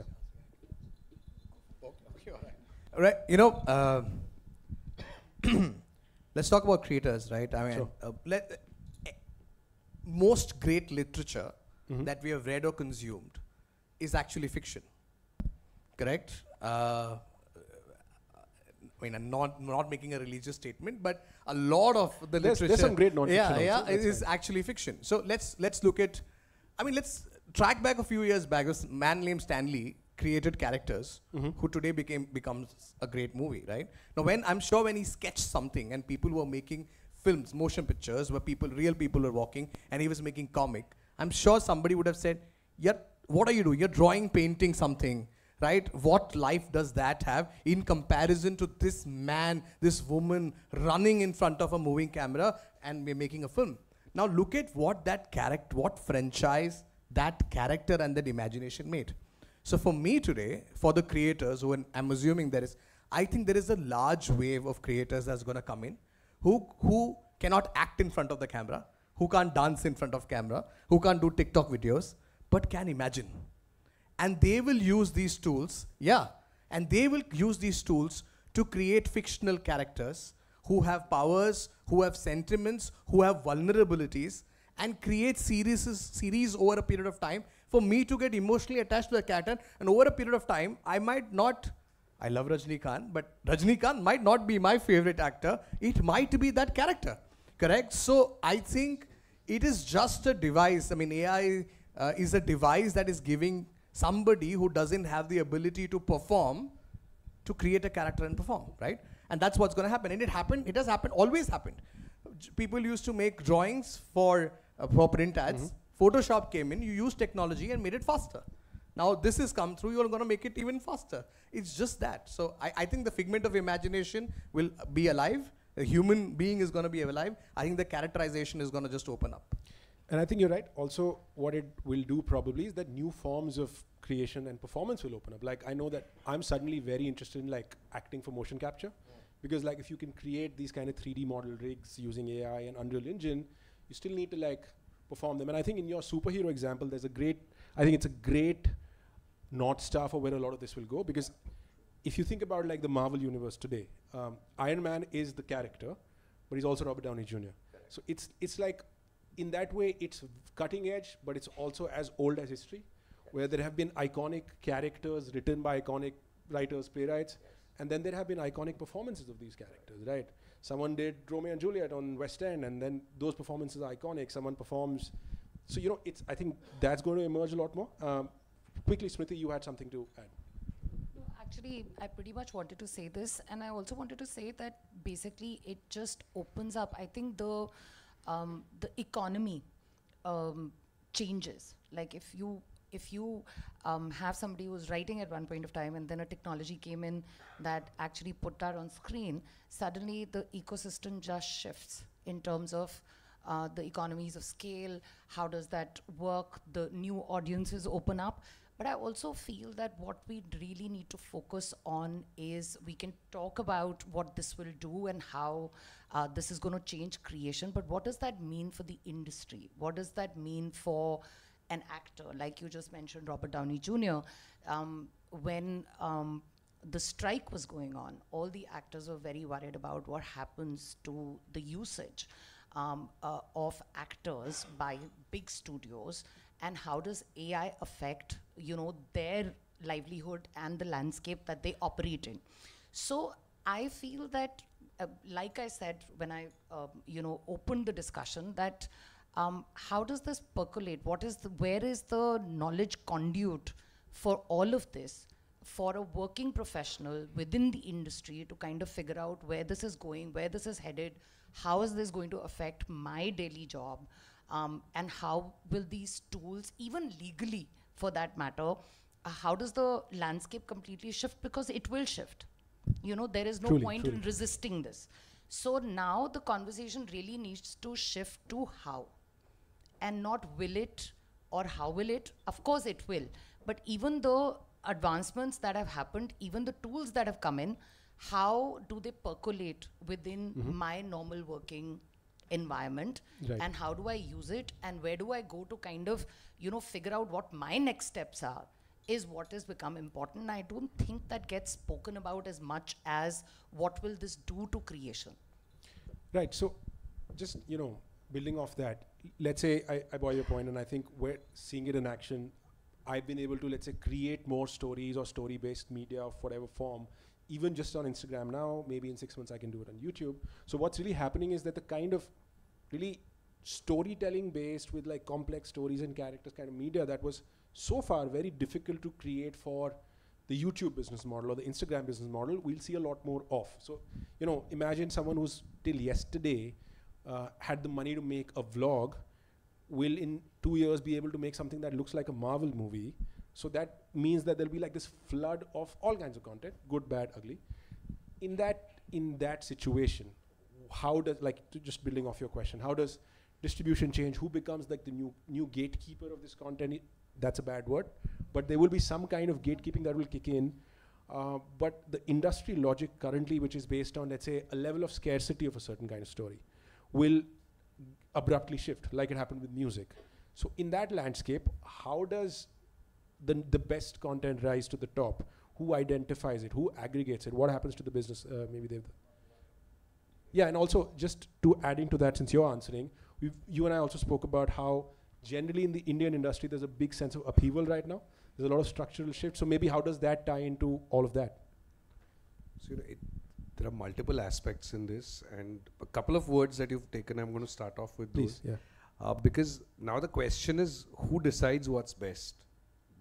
Okay, all right. All right, you know, uh, let's talk about creators, right? I mean, sure. uh, let, uh, most great literature mm-hmm. that we have read or consumed is actually fiction, correct? Uh, I mean, I'm not, not making a religious statement, but a lot of the there's, literature... There's some great non-fiction. Yeah, yeah, also, it is right. actually fiction. So let's, let's look at... I mean, let's track back a few years back. This man named Stan Lee created characters mm-hmm. who today became becomes a great movie, right? Now, when I'm sure when he sketched something and people were making films, motion pictures, where people, real people were walking, and he was making comic, I'm sure somebody would have said, yeah, what are you doing? You're drawing, painting something. right? What life does that have in comparison to this man, this woman running in front of a moving camera and we're making a film? Now look at what that character, what franchise that character and that imagination made. So for me today, for the creators, who I'm assuming there is, I think there is a large wave of creators that's gonna come in who, who cannot act in front of the camera, who can't dance in front of camera, who can't do TikTok videos, but can imagine. And they will use these tools, yeah, and they will use these tools to create fictional characters who have powers, who have sentiments, who have vulnerabilities, and create series, series over a period of time for me to get emotionally attached to the character. And over a period of time, I might not, I love Rajinikanth, but Rajinikanth might not be my favorite actor. It might be that character, correct? So I think it is just a device. I mean, A I uh, is a device that is giving somebody who doesn't have the ability to perform, to create a character and perform, right? And that's what's gonna happen. And it happened, it has happened, always happened. People used to make drawings for, uh, for print ads. Mm-hmm. Photoshop came in, you used technology and made it faster. Now this has come through, you're gonna make it even faster. It's just that. So I, I think the figment of imagination will be alive. A human being is gonna be alive. I think the characterization is gonna just open up. And I think you're right. Also, what it will do probably is that new forms of creation and performance will open up. Like, I know that I'm suddenly very interested in like acting for motion capture. Yeah. Because like if you can create these kind of three D model rigs using A I and Unreal Engine, you still need to like perform them. And I think in your superhero example, there's a great, I think it's a great North Star for where a lot of this will go, because if you think about like the Marvel universe today, um, Iron Man is the character, but he's also Robert Downey Junior Correct. So it's it's like, in that way, it's cutting edge, but it's also as old as history, yes. Where there have been iconic characters written by iconic writers, playwrights, yes. And then there have been iconic performances of these characters, right? Someone did Romeo and Juliet on West End, and then those performances are iconic, someone performs. So, you know, it's. I think that's going to emerge a lot more. Um, Quickly, Smriti, you had something to add. No, actually, I pretty much wanted to say this, and I also wanted to say that basically it just opens up. I think the um, the economy um, changes. Like if you if you um, have somebody who's writing at one point of time, and then a technology came in that actually put that on screen, suddenly the ecosystem just shifts in terms of uh, the economies of scale. How does that work? The new audiences open up. But I also feel that what we really need to focus on is, we can talk about what this will do and how uh, this is going to change creation, but what does that mean for the industry? What does that mean for an actor? Like you just mentioned, Robert Downey Junior Um, when um, the strike was going on, all the actors were very worried about what happens to the usage um, uh, of actors by big studios, and how does A I affect, you know, their livelihood and the landscape that they operate in. So I feel that, uh, like I said, when I, um, you know, opened the discussion, that um, how does this percolate? What is the, where is the knowledge conduit for all of this, for a working professional within the industry to kind of figure out where this is going, where this is headed, how is this going to affect my daily job? Um, and how will these tools, even legally for that matter, uh, how does the landscape completely shift? Because it will shift. You know, there is no truly, point truly. in resisting this. So now the conversation really needs to shift to how, and not will it or how will it. Of course it will. But even the advancements that have happened, even the tools that have come in, how do they percolate within mm-hmm. my normal working environment, right. And how do I use it, and where do I go to kind of, you know, figure out what my next steps are, is what has become important. And I don't think that gets spoken about as much as what will this do to creation. Right, so just, you know, building off that, let's say I, I buy your point, and I think we're seeing it in action. I've been able to, let's say, create more stories or story-based media of whatever form, even just on Instagram now. Maybe in six months I can do it on YouTube. So what's really happening is that the kind of really storytelling based with like complex stories and characters kind of media that was so far very difficult to create for the YouTube business model or the Instagram business model, we'll see a lot more of. So, you know, imagine someone who's till yesterday uh, had the money to make a vlog will in two years be able to make something that looks like a Marvel movie So that means that there'll be like this flood of all kinds of content, good, bad, ugly. In that, in that situation, how does, like, to just building off your question, how does distribution change? Who becomes like the new, new gatekeeper of this content? That's a bad word, but there will be some kind of gatekeeping that will kick in. Uh, but the industry logic currently, which is based on, let's say, a level of scarcity of a certain kind of story, will abruptly shift, like it happened with music. So in that landscape, how does the, the best content rise to the top? Who identifies it? Who aggregates it? What happens to the business? Uh, maybe they've... Yeah, and also, just to adding to that, since you're answering, we've, you and I also spoke about how generally in the Indian industry, there's a big sense of upheaval right now. There's a lot of structural shift. So maybe how does that tie into all of that? So, you know, it, there are multiple aspects in this. And a couple of words that you've taken, I'm going to start off with Please, those. Yeah. Uh, because now the question is, who decides what's best?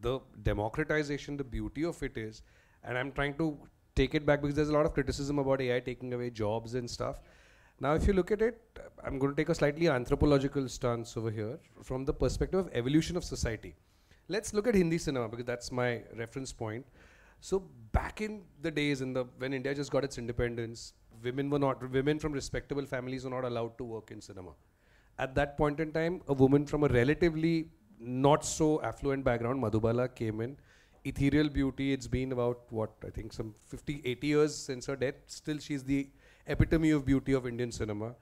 The democratization, the beauty of it is, and I'm trying to take it back because there's a lot of criticism about A I taking away jobs and stuff. Now, if you look at it, I'm going to take a slightly anthropological stance over here from the perspective of evolution of society. Let's look at Hindi cinema because that's my reference point. So back in the days in the when India just got its independence, women were not women from respectable families were not allowed to work in cinema. At that point in time, a woman from a relatively not so affluent background, Madhubala, came in. Ethereal beauty, it's been about, what, I think some fifty, eighty years since her death. Still, she's the epitome of beauty of Indian cinema.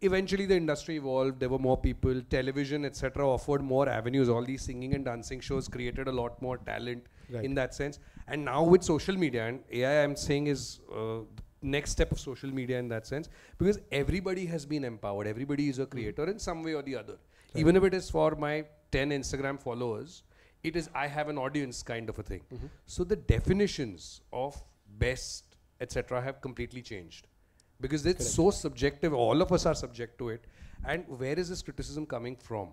Eventually, the industry evolved. There were more people. Television, et cetera offered more avenues. All these singing and dancing shows created a lot more talent right. in that sense. And now with social media, and A I, I'm saying, is uh, the next step of social media in that sense, because everybody has been empowered. Everybody is a creator in some way or the other. Right. Even if it is for my ten Instagram followers, it is I have an audience kind of a thing. Mm-hmm. So the definitions of best, et cetera have completely changed because it's Correct. So subjective. All of us are subject to it. And where is this criticism coming from?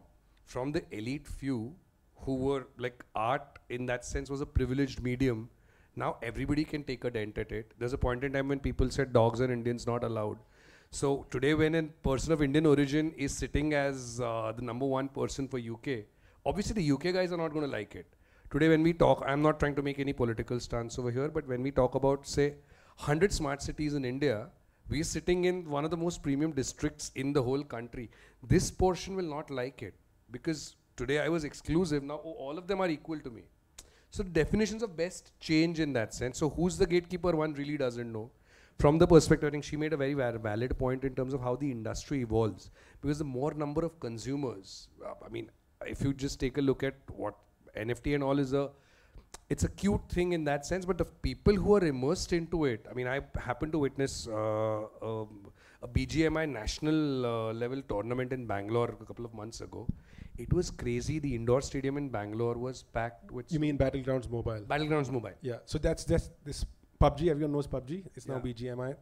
From the elite few who were like art in that sense was a privileged medium. Now everybody can take a dent at it. There's a point in time when people said dogs and Indians not allowed. So today when a person of Indian origin is sitting as uh, the number one person for U K, obviously the U K guys are not going to like it. Today when we talk, I'm not trying to make any political stance over here, but when we talk about, say, one hundred smart cities in India, we're sitting in one of the most premium districts in the whole country. This portion will not like it because today I was exclusive. Now oh, all of them are equal to me. So the definitions of best change in that sense. So who's the gatekeeper? One really doesn't know. From the perspective, I think she made a very valid point in terms of how the industry evolves. Because the more number of consumers, uh, I mean, if you just take a look at what N F T and all is a, it's a cute thing in that sense, but the people who are immersed into it, I mean, I happened to witness uh, a, a B G M I national uh, level tournament in Bangalore a couple of months ago. It was crazy. The indoor stadium in Bangalore was packed with... You mean Battlegrounds Mobile? Battlegrounds Mobile. Yeah, so that's, that's this... P U B G, everyone knows P U B G. It's yeah. now B G M I.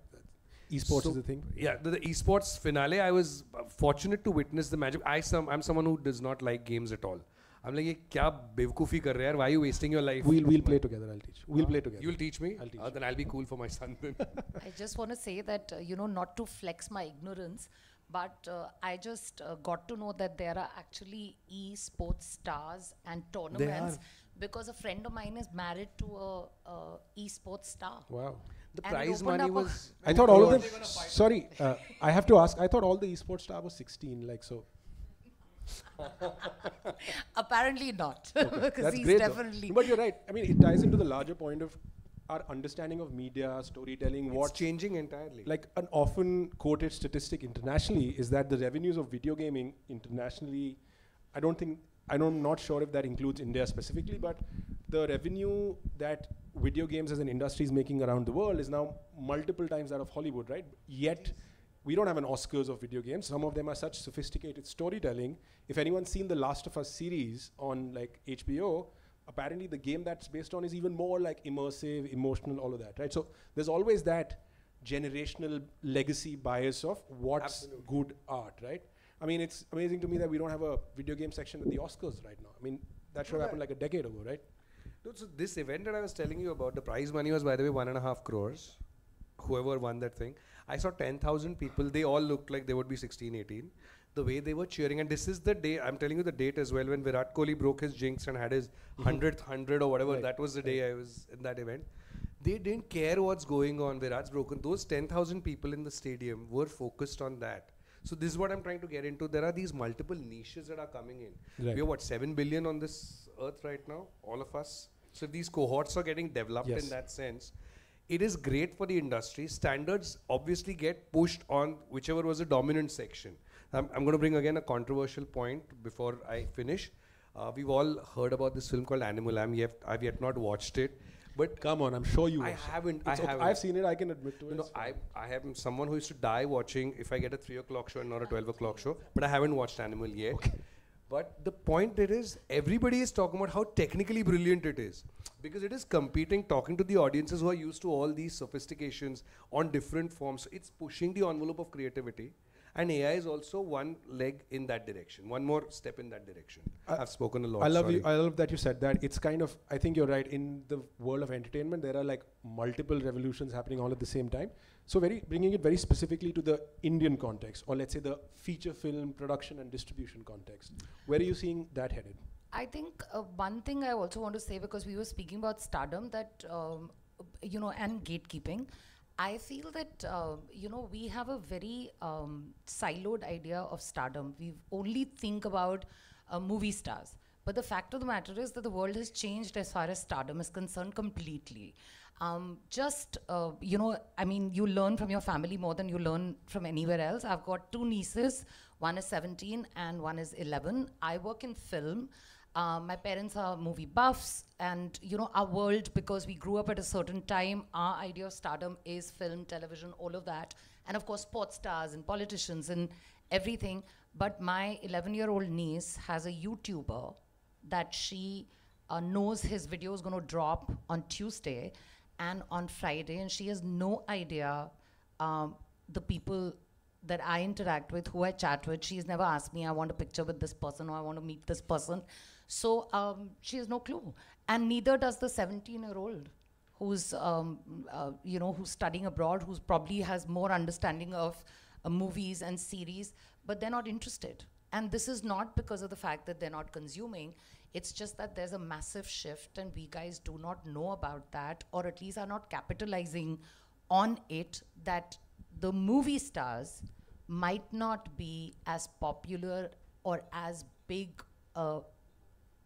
eSports so is the thing. Yeah, the, the eSports finale, I was uh, fortunate to witness the magic. I some, I'm someone who does not like games at all. I'm like, ye kya bevkufi kar rahe hai? Why are you wasting your life? We'll, we'll play together, I'll teach. We'll uh, play together. You'll teach me? I'll teach uh, Then I'll be cool for my son then. I just want to say that, uh, you know, not to flex my ignorance, but uh, I just uh, got to know that there are actually eSports stars and tournaments. Because a friend of mine is married to a, a eSports star. Wow. The and prize money was... I thought all of them... Sorry, uh, I have to ask. I thought all the eSports star was sixteen, like so. Apparently not. Okay. Because that's he's great definitely... Though. But you're right. I mean, it ties into the larger point of our understanding of media, storytelling, what's changing entirely. Like an often quoted statistic internationally is that the revenues of video gaming internationally, I don't think... I'm not sure if that includes India specifically, but the revenue that video games as an industry is making around the world is now multiple times that of Hollywood, right? Yet, we don't have an Oscars of video games. Some of them are such sophisticated storytelling. If anyone's seen the Last of Us series on like H B O, apparently the game that's based on is even more like immersive, emotional, all of that, right? So there's always that generational legacy bias of what's Absolutely. Good art, right? I mean, it's amazing to me that we don't have a video game section at the Oscars right now. I mean, that should have happened like a decade ago, right? No, so this event that I was telling you about, the prize money was, by the way, one and a half crores. Whoever won that thing. I saw ten thousand people. They all looked like they would be sixteen, eighteen. the way they were cheering. And this is the day, I'm telling you the date as well, when Virat Kohli broke his jinx and had his hundredth hundred or whatever. Right. That was the day right. I was in that event. They didn't care what's going on. Virat's broken. Those ten thousand people in the stadium were focused on that. So this is what I'm trying to get into. There are these multiple niches that are coming in. Right. We are, what, seven billion on this earth right now, all of us. So if these cohorts are getting developed yes. in that sense, it is great for the industry. Standards obviously get pushed on whichever was the dominant section. I'm, I'm going to bring again a controversial point before I finish. Uh, we've all heard about this film called Animal. I'm yet, I've yet not watched it. But come on, I'm sure you. I haven't. I haven't. Okay. I've seen it. I can admit to it. No, no, I, I am someone who used to die watching if I get a three o'clock show and not a twelve o'clock show. But I haven't watched Animal yet. Okay. But the point it is, everybody is talking about how technically brilliant it is, because it is competing, talking to the audiences who are used to all these sophistications on different forms. So it's pushing the envelope of creativity. And A I is also one leg in that direction, one more step in that direction. I I've spoken a lot. I love sorry. you. I love that you said that. It's kind of, I think you're right. In the world of entertainment, there are like multiple revolutions happening all at the same time. So very bringing it very specifically to the Indian context, or let's say the feature film production and distribution context. Where are you seeing that headed? I think uh, one thing I also want to say, because we were speaking about stardom, that um, you know, and gatekeeping. I feel that, uh, you know, we have a very um, siloed idea of stardom. We only think about uh, movie stars. But the fact of the matter is that the world has changed as far as stardom is concerned completely. Um, just, uh, you know, I mean, you learn from your family more than you learn from anywhere else. I've got two nieces. One is seventeen and one is eleven. I work in film. Uh, my parents are movie buffs, and you know, our world, because we grew up at a certain time, our idea of stardom is film, television, all of that, and of course sports stars and politicians and everything. But my eleven year old niece has a YouTuber that she uh, knows his video is going to drop on Tuesday and on Friday, and she has no idea um, the people that I interact with, who I chat with. She's never asked me, I want a picture with this person, or I want to meet this person. So um, she has no clue, and neither does the seventeen year old who's um, uh, you know, who's studying abroad, who's probably has more understanding of uh, movies and series, but they're not interested. And this is not because of the fact that they're not consuming, it's just that there's a massive shift, and we guys do not know about that, or at least are not capitalizing on it, that the movie stars might not be as popular or as big uh,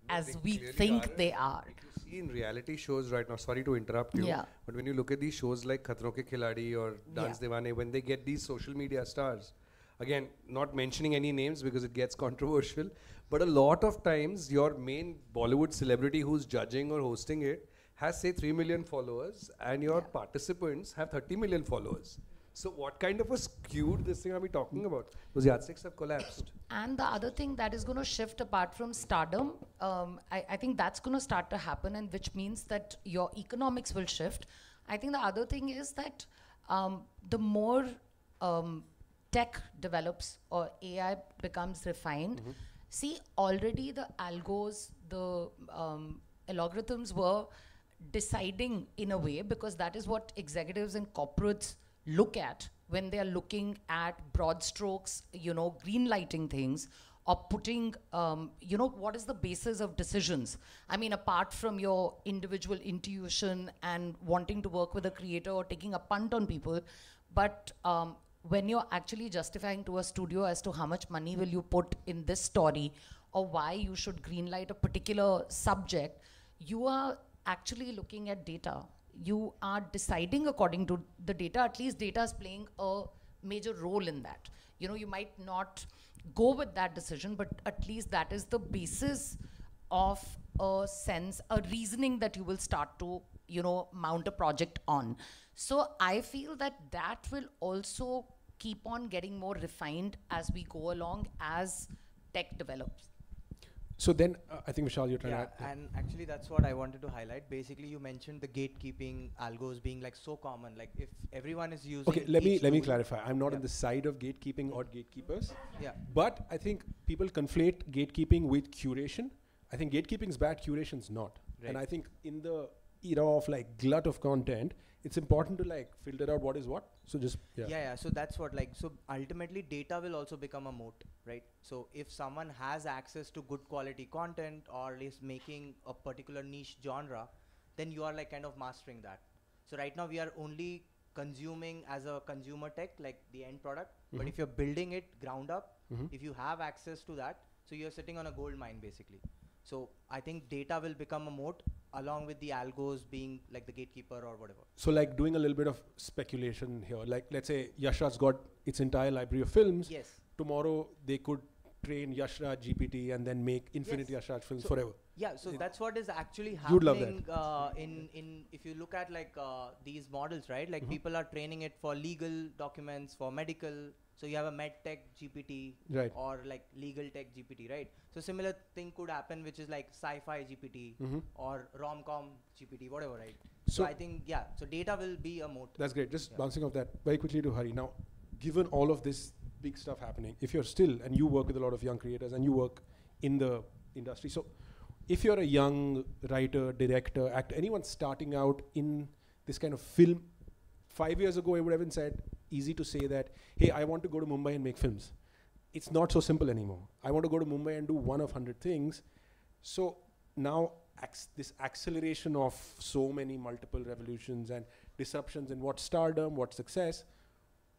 as we think they are. If you see in reality shows right now, sorry to interrupt you, yeah. but when you look at these shows like Khatron Ke Khiladi or Dance yeah. Dewane, when they get these social media stars, again, not mentioning any names because it gets controversial, but a lot of times your main Bollywood celebrity who's judging or hosting it has, say, three million followers, and your yeah. participants have thirty million followers. So what kind of a skewed this thing are we talking about? Those yardsticks have collapsed. And the other thing that is going to shift apart from stardom, um, I, I think that's going to start to happen, and which means that your economics will shift. I think the other thing is that um, the more um, tech develops or A I becomes refined, mm-hmm. see, already the algos, the um, algorithms were deciding in a way, because that is what executives and corporates look at when they are looking at broad strokes, you know, green lighting things, or putting, um, you know, what is the basis of decisions? I mean, apart from your individual intuition and wanting to work with a creator or taking a punt on people, but um, when you're actually justifying to a studio as to how much money will you put in this story, or why you should greenlight a particular subject, you are actually looking at data. You are deciding according to the data. At least data is playing a major role in that. You know, you might not go with that decision, but at least that is the basis of a sense, a reasoning that you will start to, you know, mount a project on. So I feel that that will also keep on getting more refined as we go along, as tech develops. So then, uh, I think, Vishal, you're trying yeah, to... Yeah, and actually that's what I wanted to highlight. Basically, you mentioned the gatekeeping algos being like so common. Like if everyone is using... Okay, let me, let me clarify. I'm not yeah. on the side of gatekeeping or gatekeepers. Yeah. But I think people conflate gatekeeping with curation. I think gatekeeping is bad, curation is not. Right. And I think in the era of like glut of content, it's important to like filter out what is what. So just yeah. yeah, yeah. So that's what like so ultimately data will also become a moat, right? So if someone has access to good quality content or is making a particular niche genre, then you are like kind of mastering that. So right now we are only consuming as a consumer tech, like the end product. Mm-hmm. But if you're building it ground up, mm-hmm. if you have access to that, so you're sitting on a gold mine basically. So I think data will become a moat, along with the algos being like the gatekeeper or whatever. So like doing a little bit of speculation here, like let's say Yashraj's got its entire library of films. Yes. Tomorrow they could train Yashraj G P T and then make infinite yes. Yashraj films so forever. Yeah, so it that's what is actually happening. You'd love that. Uh, in, in if you look at like uh, these models, right? Like mm-hmm. people are training it for legal documents, for medical. So you have a med tech G P T right. or like legal tech G P T, right? So similar thing could happen, which is like sci-fi G P T mm-hmm. or rom-com G P T, whatever, right? So, so I think, yeah, so data will be a moat. That's great. Just yeah. bouncing off that very quickly to Hari. Now, given all of this big stuff happening, if you're still, and you work with a lot of young creators and you work in the industry. So if you're a young writer, director, actor, anyone starting out in this kind of film, five years ago, I would have been said, easy to say that, hey, I want to go to Mumbai and make films. It's not so simple anymore. I want to go to Mumbai and do one of hundred things. So now ac this acceleration of so many multiple revolutions and disruptions in what stardom, what success,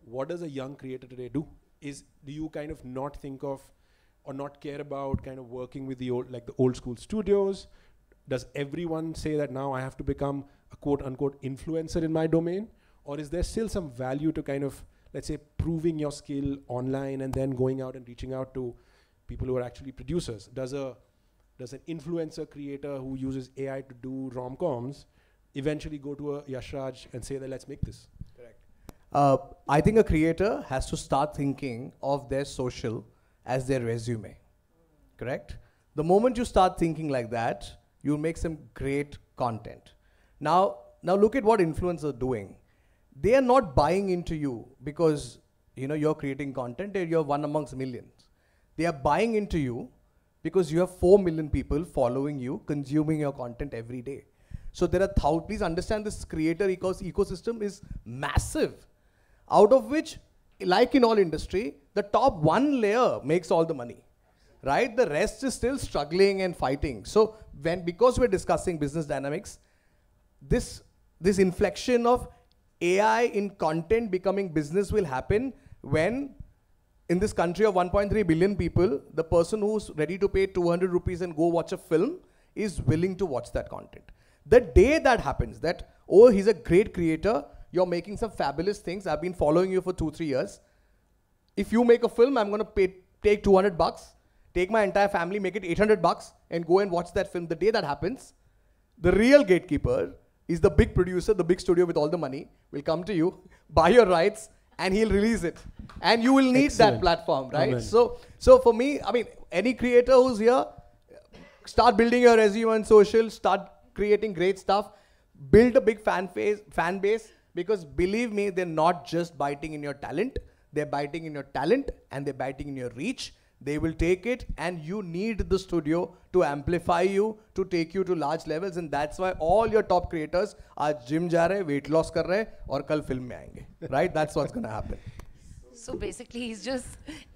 what does a young creator today do? Is, do you kind of not think of or not care about kind of working with the old, like the old school studios? Does everyone say that now I have to become a quote unquote influencer in my domain? Or is there still some value to kind of, let's say, proving your skill online and then going out and reaching out to people who are actually producers? Does a does an influencer creator who uses A I to do rom-coms eventually go to a Yashraj and say that let's make this? Correct. Uh, I think a creator has to start thinking of their social as their resume, correct? The moment you start thinking like that, you'll make some great content. Now, now look at what influencers are doing. They are not buying into you because you know, you're creating content and you're one amongst millions. They are buying into you because you have four million people following you, consuming your content every day. So there are thousands, please understand this creator ecos ecosystem is massive, out of which, like in all industry, the top one layer makes all the money, right? The rest is still struggling and fighting. So when, because we're discussing business dynamics, this, this inflection of A I in content becoming business will happen when, in this country of one point three billion people, the person who's ready to pay two hundred rupees and go watch a film is willing to watch that content. The day that happens, that, oh, he's a great creator, you're making some fabulous things, I've been following you for two, three years. If you make a film, I'm gonna pay, take two hundred bucks, take my entire family, make it eight hundred bucks, and go and watch that film. The day that happens, the real gatekeeper is the big producer, the big studio with all the money, will come to you, buy your rights, and he'll release it. And you will need Excellent. That platform, right? Amen. So so for me, I mean, any creator who's here, start building your resume on social, start creating great stuff, build a big fan, phase, fan base, because believe me, they're not just biting in your talent, they're biting in your talent, and they're biting in your reach. They will take it, and you need the studio to amplify you, to take you to large levels, and that's why all your top creators are gym ja rahe, weight loss kar rahe, aur kal film mein aayenge, right? That's what's gonna happen. So basically, he's just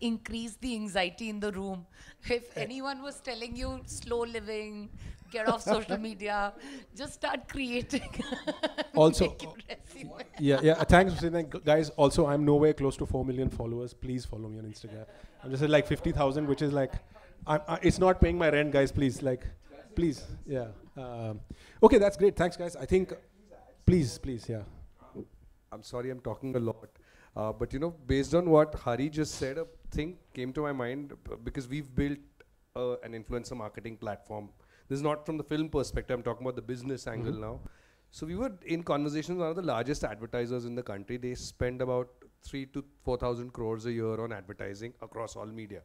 increased the anxiety in the room. If anyone was telling you slow living, get off social media, just start creating. Also, yeah, yeah. Uh, thanks for saying that, guys. Also, I'm nowhere close to four million followers. Please follow me on Instagram. I'm just at like fifty thousand, which is like, I'm, uh, it's not paying my rent, guys. Please, like, please, yeah. Um, okay, that's great. Thanks, guys. I think, please, please, yeah. I'm sorry, I'm talking a lot. Uh, but you know, based on what Hari just said, a thing came to my mind because we've built uh, an influencer marketing platform. This is not from the film perspective, I'm talking about the business angle mm-hmm. now. So we were in conversations with one of the largest advertisers in the country. They spend about three to four thousand crores a year on advertising across all media.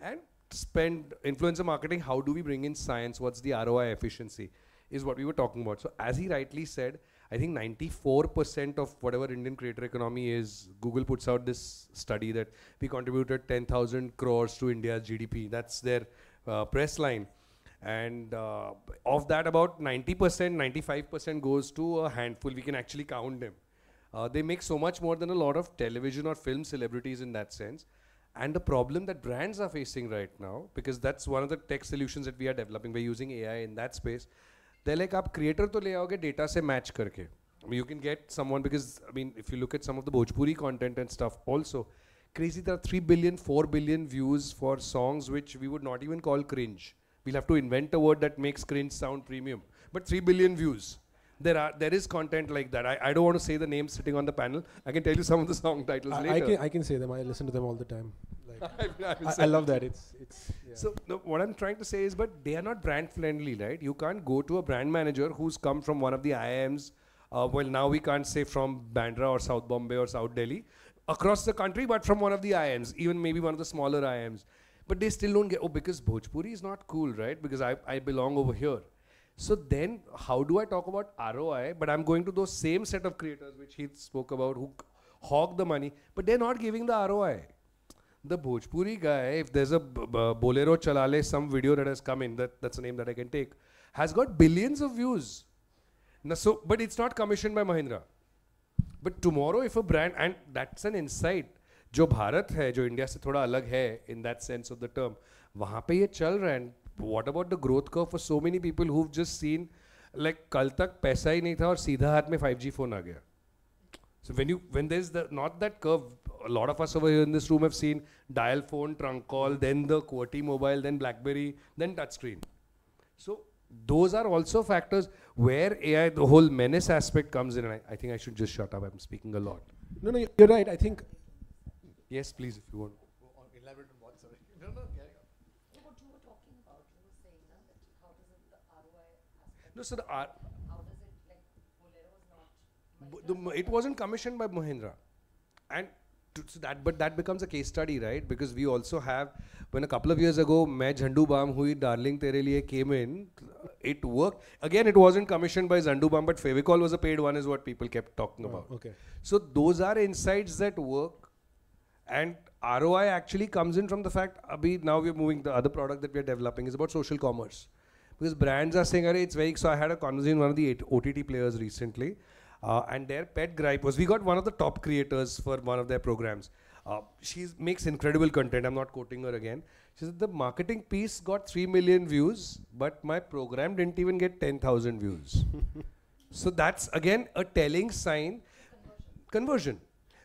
And spend influencer marketing, how do we bring in science? What's the R O I efficiency? Is what we were talking about. So as he rightly said, I think ninety-four percent of whatever Indian creator economy is, Google puts out this study that we contributed ten thousand crores to India's G D P. That's their uh, press line. And uh, of that, about ninety percent, ninety-five percent goes to a handful. We can actually count them. Uh, they make so much more than a lot of television or film celebrities in that sense. And the problem that brands are facing right now, because that's one of the tech solutions that we are developing. We're using A I in that space. They're like, aap creator to le aoge data se match karke. I mean, you can get someone, because, I mean, if you look at some of the Bhojpuri content and stuff also, crazy, there are three billion, four billion views for songs which we would not even call cringe. We'll have to invent a word that makes cringe sound premium. But three billion views. There are there is content like that. I, I don't want to say the names sitting on the panel. I can tell you some of the song titles I, later. I can, I can say them. I listen to them all the time. Like I, I, I, I love that. It's it's. Yeah. So no, what I'm trying to say is, but they are not brand friendly, right? You can't go to a brand manager who's come from one of the I I Ms. Uh, well, now we can't say from Bandra or South Bombay or South Delhi, across the country, but from one of the I I Ms, even maybe one of the smaller I I Ms. But they still don't get, oh, because Bhojpuri is not cool, right? Because I, I belong over here. So then how do I talk about R O I, but I'm going to those same set of creators which he spoke about, who hog the money, but they're not giving the R O I. The Bhojpuri guy, if there's a Bolero Chalale, some video that has come in, that, that's a name that I can take, has got billions of views. Now, so, but it's not commissioned by Mahindra. But tomorrow if a brand, and that's an insight, jo Bharat hai, jo India se thoda alag hai in that sense of the term, wahan pe ye chal raha hai. What about the growth curve for so many people who've just seen, like, kal tak paisa hi nahi tha aur seedha haath mein five G phone aa gaya. So when you, when there's the, not that curve, a lot of us over here in this room have seen dial phone, trunk call, then the QWERTY mobile, then BlackBerry, then touchscreen. So those are also factors where A I, the whole menace aspect comes in. And I, I think I should just shut up. I'm speaking a lot. No, no, you're right. I think, yes, please, if you want. No, so the R. How does it, like, Bolero was not. The, it wasn't commissioned by Mahindra, and to, so that. But that becomes a case study, right? Because we also have, when a couple of years ago, "Main Jhandu Baam Hui, Darling Tere Liye" came in, it worked. Again, it wasn't commissioned by Jhandu Baam, but Fevicol was a paid one, is what people kept talking oh, about. Okay. So those are insights that work, and R O I actually comes in from the fact. Abhi now we're moving. The other product that we're developing is about social commerce. Because brands are saying, it's very, so I had a conversation with one of the O T T players recently, uh, and their pet gripe was, we got one of the top creators for one of their programs. Uh, she makes incredible content, I'm not quoting her again. She said, the marketing piece got three million views, but my program didn't even get ten thousand views. So that's, again, a telling sign. Conversion. Conversion.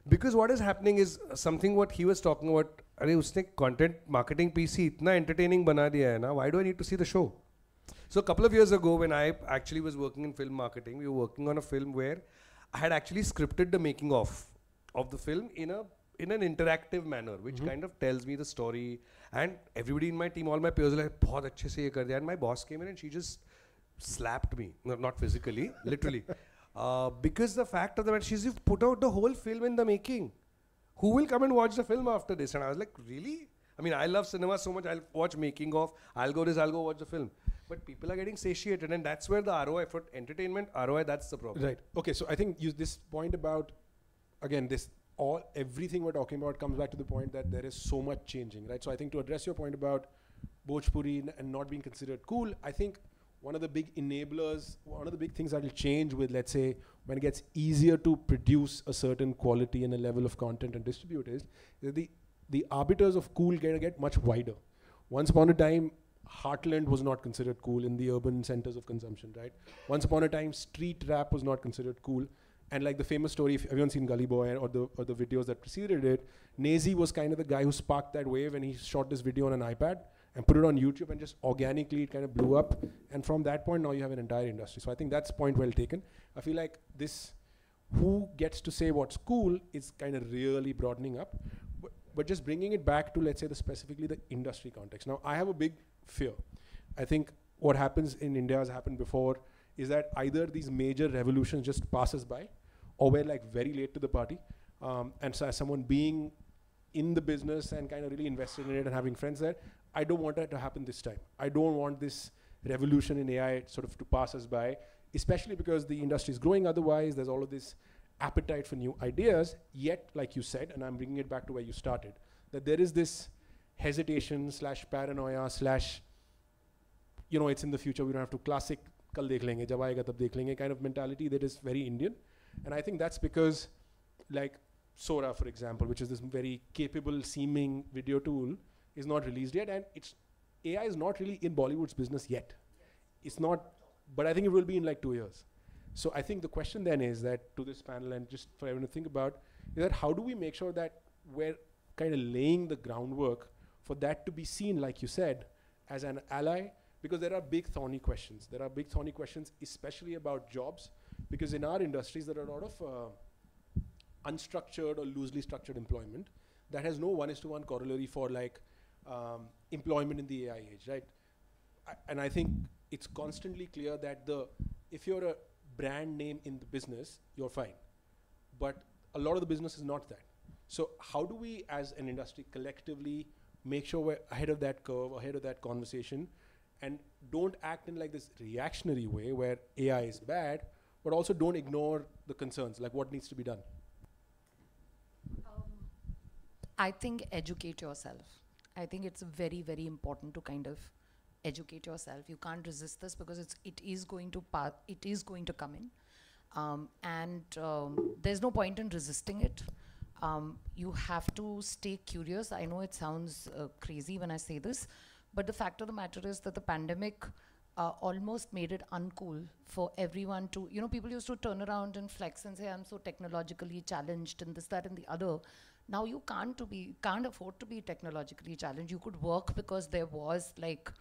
Because what is happening is something what he was talking about, arey, usne content marketing piece hi itna entertaining bana diya hai na, why do I need to see the show? So a couple of years ago, when I actually was working in film marketing, we were working on a film where I had actually scripted the making of of the film in a in an interactive manner, which mm-hmm. kind of tells me the story. And everybody in my team, all my peers were like, "Bahut acche se ye kar diya." And my boss came in and she just slapped me, no, not physically, literally, uh, because the fact of the matter, she's you've put out the whole film in the making. Who will come and watch the film after this? And I was like, really? I mean, I love cinema so much. I'll watch making of. I'll go this. I'll go watch the film. But people are getting satiated, and that's where the R O I, for entertainment, R O I, that's the problem. Right. Okay, so I think you, this point about, again, this all, everything we're talking about comes back to the point that there is so much changing, right? So I think to address your point about Bhojpuri and not being considered cool, I think one of the big enablers, one of the big things that will change with, let's say, when it gets easier to produce a certain quality and a level of content and distribute it, is the, the arbiters of cool get to get much wider. Once upon a time, Heartland was not considered cool in the urban centers of consumption, right? Once upon a time, street rap was not considered cool. And like the famous story, if everyone's seen Gully Boy or the, or the videos that preceded it, Nazy was kind of the guy who sparked that wave, and he shot this video on an iPad and put it on YouTube, and just organically it kind of blew up. And from that point, now you have an entire industry. So I think that's point well taken. I feel like this, who gets to say what's cool, is kind of really broadening up. But, but just bringing it back to, let's say, the specifically the industry context. Now, I have a big fear. I think what happens in India has happened before is that either these major revolutions just pass us by, or we're like very late to the party. Um, and so as someone being in the business and kind of really invested in it and having friends there, I don't want that to happen this time. I don't want this revolution in A I sort of to pass us by, especially because the industry is growing otherwise. There's all of this appetite for new ideas, yet, like you said, and I'm bringing it back to where you started, that there is this hesitation slash paranoia slash you know, it's in the future, we don't have to classic, kal dekh lenge, jab aayega tab dekh lenge, kind of mentality that is very Indian. And I think that's because, like Sora, for example, which is this very capable seeming video tool, is not released yet, and it's, A I is not really in Bollywood's business yet. It's not, but I think it will be in like two years. So I think the question then is that, to this panel and just for everyone to think about, is that how do we make sure that we're kind of laying the groundwork for that to be seen, like you said, as an ally? Because there are big thorny questions. There are big thorny questions, especially about jobs, because in our industries there are a lot of uh, unstructured or loosely structured employment that has no one-is-to-one corollary for like um, employment in the A I age, right? I, and I think it's constantly clear that the if you're a brand name in the business, you're fine. But a lot of the business is not that. So how do we as an industry collectively make sure we're ahead of that curve, ahead of that conversation, and don't act in like this reactionary way where A I is bad, but also don't ignore the concerns, like what needs to be done? Um, I think educate yourself. I think it's very, very important to kind of educate yourself. You can't resist this because it's, it is going to path, it is going to come in. Um, and um, there's no point in resisting it. Um, you have to stay curious. I know it sounds uh, crazy when I say this, but the fact of the matter is that the pandemic uh, almost made it uncool for everyone to, you know, people used to turn around and flex and say, I'm so technologically challenged and this, that, and the other. Now you can't, to be, can't afford to be technologically challenged. You could work because there was like,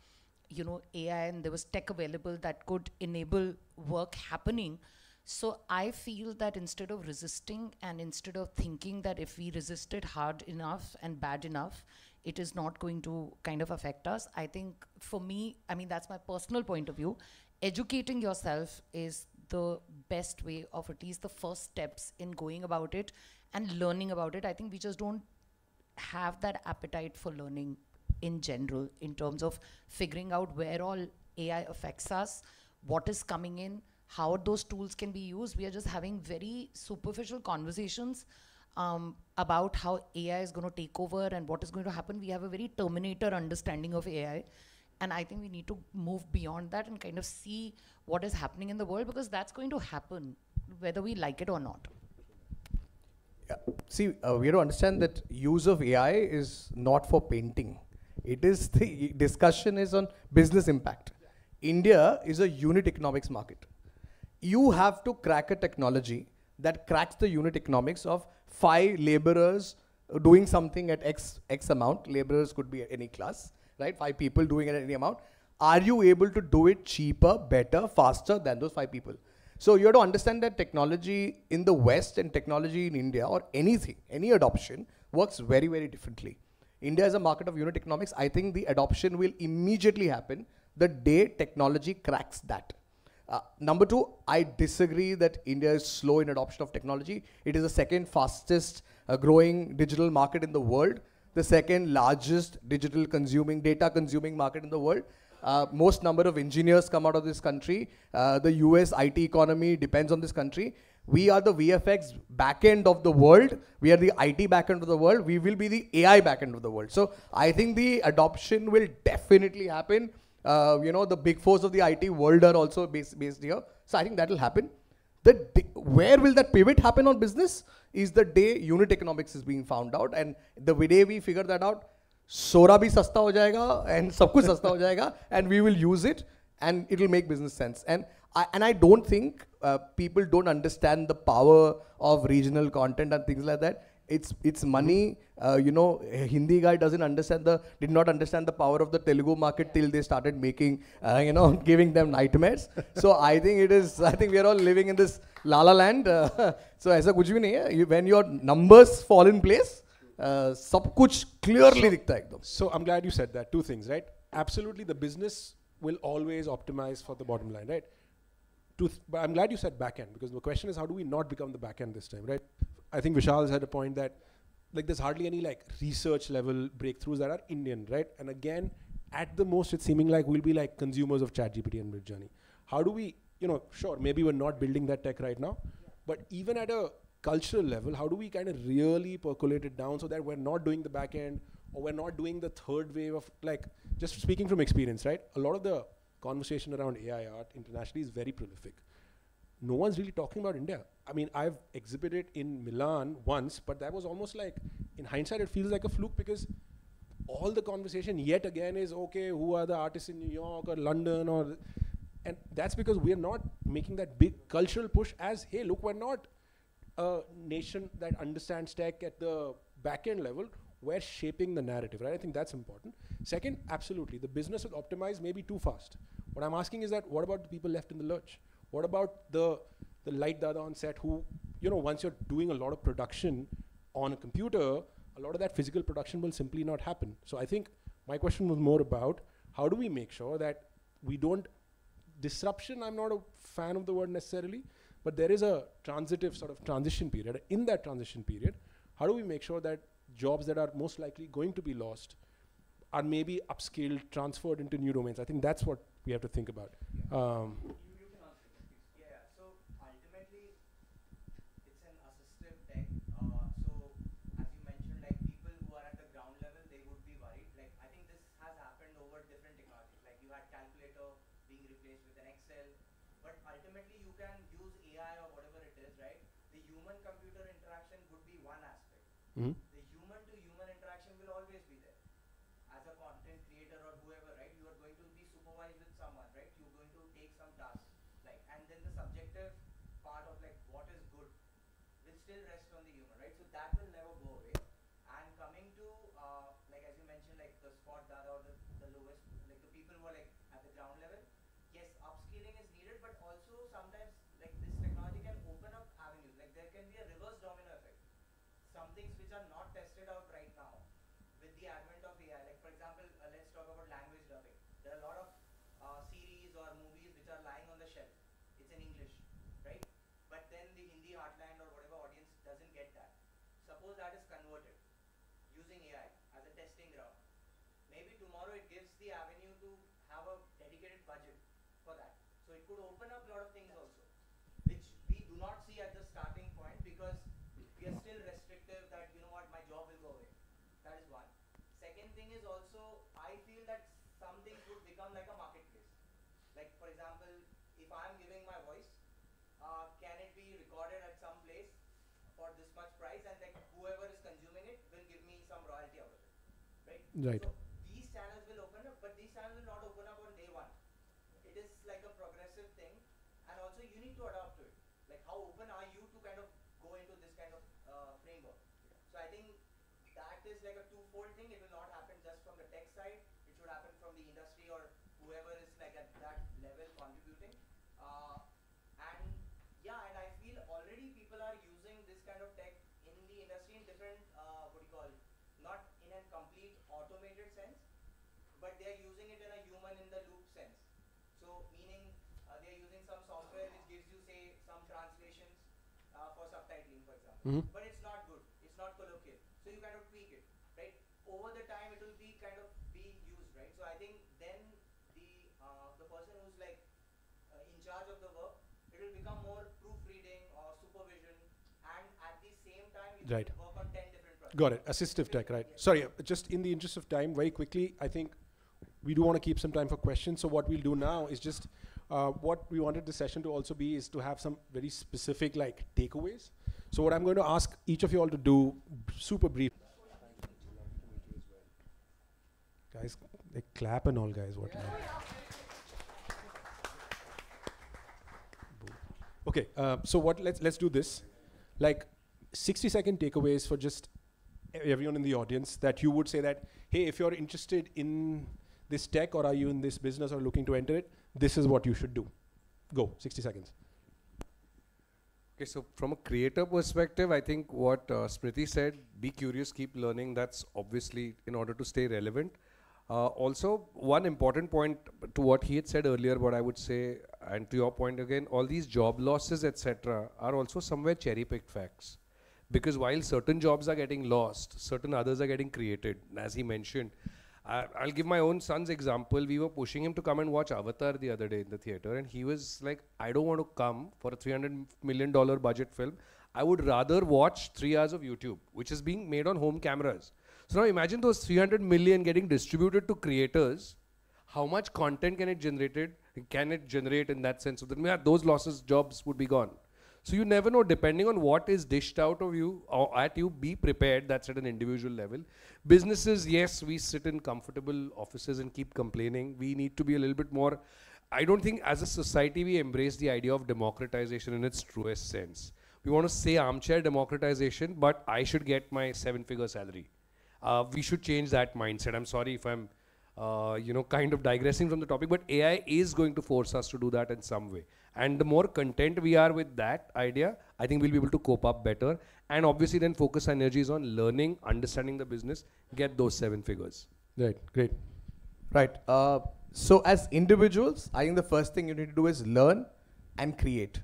you know, A I and there was tech available that could enable work happening. So I feel that instead of resisting and instead of thinking that if we resist it hard enough and bad enough, it is not going to kind of affect us. I think for me, I mean, that's my personal point of view. Educating yourself is the best way of at least the first steps in going about it and learning about it. I think we just don't have that appetite for learning in general in terms of figuring out where all A I affects us, what is coming in, how those tools can be used. We are just having very superficial conversations um, about how A I is going to take over and what is going to happen. We have a very Terminator understanding of A I. And I think we need to move beyond that and kind of see what is happening in the world, because that's going to happen whether we like it or not. Yeah. See, uh, we have to understand that use of A I is not for painting. It is, the discussion is on business impact. Yeah. India is a unit economics market. You have to crack a technology that cracks the unit economics of five laborers doing something at X, X amount. Laborers could be at any class, right? Five people doing it at any amount. Are you able to do it cheaper, better, faster than those five people? So you have to understand that technology in the West and technology in India, or anything, any adoption, works very, very differently. India is a market of unit economics. I think the adoption will immediately happen the day technology cracks that. Uh, number two, I disagree that India is slow in adoption of technology. It is the second fastest uh, growing digital market in the world, the second largest digital consuming, data consuming market in the world. Uh, most number of engineers come out of this country. Uh, the U S I T economy depends on this country. We are the V F X backend of the world. We are the I T backend of the world. We will be the A I backend of the world. So I think the adoption will definitely happen. Uh, you know, the big fours of the I T world are also based, based here. So I think that will happen. The where will that pivot happen on business is the day unit economics is being found out. And the day we figure that out, Sora bhi sasta ho jayega and sab kuch sasta ho jayega, and we will use it and it will make business sense. And I, and I don't think uh, people don't understand the power of regional content and things like that. It's, it's money, uh, you know, a Hindi guy doesn't understand the, did not understand the power of the Telugu market till they started making, uh, you know, giving them nightmares. So I think it is, I think we are all living in this lala land. Uh, so aisa kuch bhi nahi hai. You, when your numbers fall in place, uh, sab kuch clearly dikhta hai ekdom. So I'm glad you said that, two things, right? Absolutely, the business will always optimize for the bottom line, right? To but I'm glad you said back end, because the question is how do we not become the back end this time, right? I think Vishal's had a point that like there's hardly any like research level breakthroughs that are Indian, right? And again, at the most, it's seeming like we'll be like consumers of ChatGPT and MidJourney. How do we, you know, sure, maybe we're not building that tech right now, yeah. But even at a cultural level, how do we kind of really percolate it down so that we're not doing the back end or we're not doing the third wave of like, just speaking from experience, right? A lot of the conversation around A I art internationally is very prolific. No one's really talking about India. I mean, I've exhibited in Milan once, but that was almost like, in hindsight, it feels like a fluke because all the conversation yet again is, okay, who are the artists in New York or London? Or, and that's because we're not making that big cultural push as, hey, look, we're not a nation that understands tech at the back-end level. We're shaping the narrative, right? I think that's important. Second, absolutely, the business will optimize maybe too fast. What I'm asking is that, what about the people left in the lurch? What about the, the light dada on set who, you know, once you're doing a lot of production on a computer, a lot of that physical production will simply not happen. So I think my question was more about how do we make sure that we don't, disruption, I'm not a fan of the word necessarily, but there is a transitive sort of transition period. In that transition period, how do we make sure that jobs that are most likely going to be lost are maybe upscaled, transferred into new domains? I think that's what we have to think about. Yeah. Um, Mm-hmm. The human to human interaction will always be there. As a content creator or whoever, right, you are going to be supervised with someone, right? You're going to take some tasks. Like, and then the subjective part of like what is good will still rest on the human, right? So that will never go away. And coming to, uh, like as you mentioned, like the spot data or the, the lowest, like the people who are like at the ground level, yes, upscaling is needed, but also sometimes like this technology can open up avenues. Like there can be a reverse domino effect. Some things which are not tested out right now with the advent of A I. Like for example, uh, let's talk about language dubbing. There are a lot of uh, series or movies which are lying on the shelf. It's in English, right? But then the Hindi heartland or whatever audience doesn't get that. Suppose that is converted using A I as a testing ground. Maybe tomorrow it gives the avenue to have a dedicated budget for that. So it could open up a lot of things also, which we do not see at the starting point because we are still restrictive that, you know what, my job will go away. That is one. Second thing is also, I feel that some things would become like a marketplace. Like, for example, if I'm giving my voice, uh, can it be recorded at some place for this much price? And then whoever is consuming it will give me some royalty out of it. Right? Right. So these channels will open up, but these channels will not open up on day one. It is like a progressive thing. And also, you need to adapt to it. Like, how open are you to kind of go into this kind of Uh, framework. So I think that is like a two-fold thing. It will not happen just from the tech side. It should happen from the industry or whoever is like at that level contributing. Uh, and yeah, and I feel already people are using this kind of tech in the industry in different, uh, what do you call it? Not in a complete automated sense, but they are using it in a human in the loop sense. So meaning uh, they are using some software which gives you, say, some translations uh, for subtitling, for example. Mm-hmm. But it's not good. It's not colloquial. So you kind of tweak it, right? Over the time, it will be kind of being used, right? So I think then the uh, the person who's like uh, in charge of the work, it will become more proofreading or supervision, and at the same time, you right. can work on ten different projects. Got it. Assistive tech, right? Yes. Sorry, uh, just in the interest of time, very quickly, I think we do want to keep some time for questions. So what we'll do now is just uh, what we wanted the session to also be is to have some very specific like takeaways. So what I'm going to ask each of you all to do, super brief. Guys, they clap and all, guys. What? Okay. Uh, so what? Let's let's do this. Like, sixty second takeaways for just everyone in the audience that you would say that, hey, if you're interested in this tech or are you in this business or looking to enter it, this is what you should do. Go. sixty seconds. Okay, so from a creator perspective, I think what uh, Smriti said, be curious, keep learning. That's obviously in order to stay relevant. Uh, also, one important point to what he had said earlier, what I would say, and to your point again, all these job losses, et cetera, are also somewhere cherry-picked facts. Because while certain jobs are getting lost, certain others are getting created, as he mentioned. I, I'll give my own son's example. We were pushing him to come and watch Avatar the other day in the theater, and he was like, I don't want to come for a three hundred million dollar budget film. I would rather watch three hours of YouTube, which is being made on home cameras. So now imagine those three hundred million getting distributed to creators. how much content can it generated can it generate in that sense? So that those losses, jobs would be gone. So you never know, depending on what is dished out of you or at you, be prepared. That's at an individual level. Businesses, yes, we sit in comfortable offices and keep complaining. We need to be a little bit more. I don't think as a society we embrace the idea of democratization in its truest sense. We want to say armchair democratization, but I should get my seven-figure salary. Uh, we should change that mindset. I'm sorry if I'm uh, you know, kind of digressing from the topic, but A I is going to force us to do that in some way. And the more content we are with that idea, I think we'll be able to cope up better. And obviously then focus energies on learning, understanding the business, get those seven figures. Right, great. Right. Uh, so as individuals, I think the first thing you need to do is learn and create.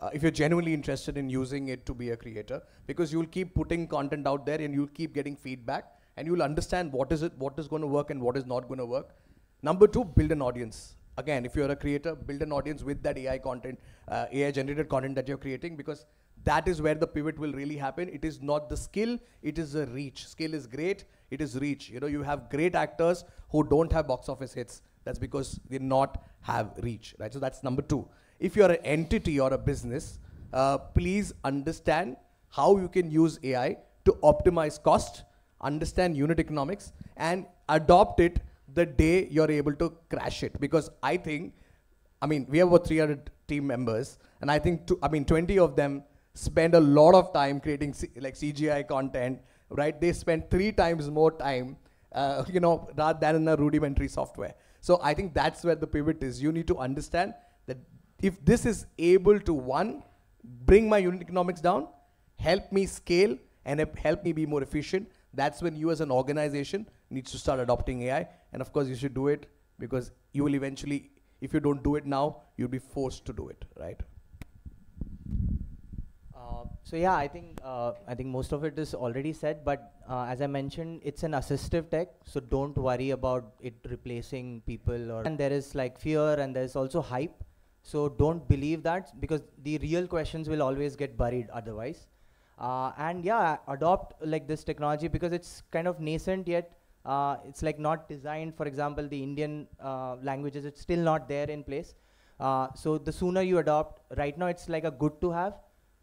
Uh, if you're genuinely interested in using it to be a creator, because you'll keep putting content out there and you'll keep getting feedback and you'll understand what is it, what is going to work and what is not going to work. Number two, build an audience. Again, if you're a creator, build an audience with that A I content, uh, A I generated content that you're creating, because that is where the pivot will really happen. It is not the skill, it is the reach. Skill is great, it is reach. You know, you have great actors who don't have box office hits. That's because they not have reach, right? So that's number two. If you're an entity or a business, uh, please understand how you can use A I to optimize cost, understand unit economics, and adopt it the day you're able to crash it. Because I think, I mean, we have about three hundred team members, and I think, to, I mean, twenty of them spend a lot of time creating C like C G I content, right? They spend three times more time, uh, you know, rather than in a rudimentary software. So I think that's where the pivot is. You need to understand that if this is able to, one, bring my unit economics down, help me scale, and help me be more efficient, that's when you as an organization needs to start adopting A I. And of course, you should do it, because you will eventually, if you don't do it now, you'll be forced to do it, right? Uh, so yeah, I think, uh, I think most of it is already said, but uh, as I mentioned, it's an assistive tech, so don't worry about it replacing people. Or, and there is like fear, and there's also hype. So don't believe that, because the real questions will always get buried otherwise. Uh, and yeah, adopt like this technology, because it's kind of nascent yet. Uh, it's like not designed, for example, the Indian uh, languages, it's still not there in place. Uh, so the sooner you adopt, right now it's like a good to have,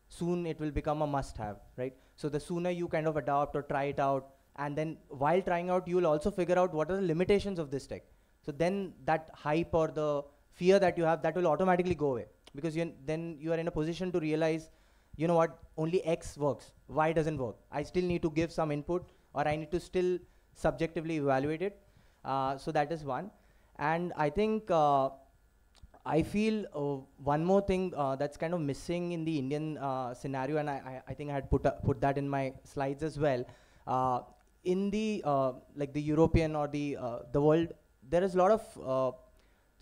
soon it will become a must have, right? So the sooner you kind of adopt or try it out, and then while trying out, you'll also figure out what are the limitations of this tech. So then that hype or the fear that you have, that will automatically go away, because you then you are in a position to realize, you know what, only X works, Y doesn't work. I still need to give some input, or I need to still subjectively evaluate it. Uh, so that is one. And I think, uh, I feel uh, one more thing uh, that's kind of missing in the Indian uh, scenario, and I, I, I think I had put, uh, put that in my slides as well. Uh, in the, uh, like the European or the, uh, the world, there is a lot of uh,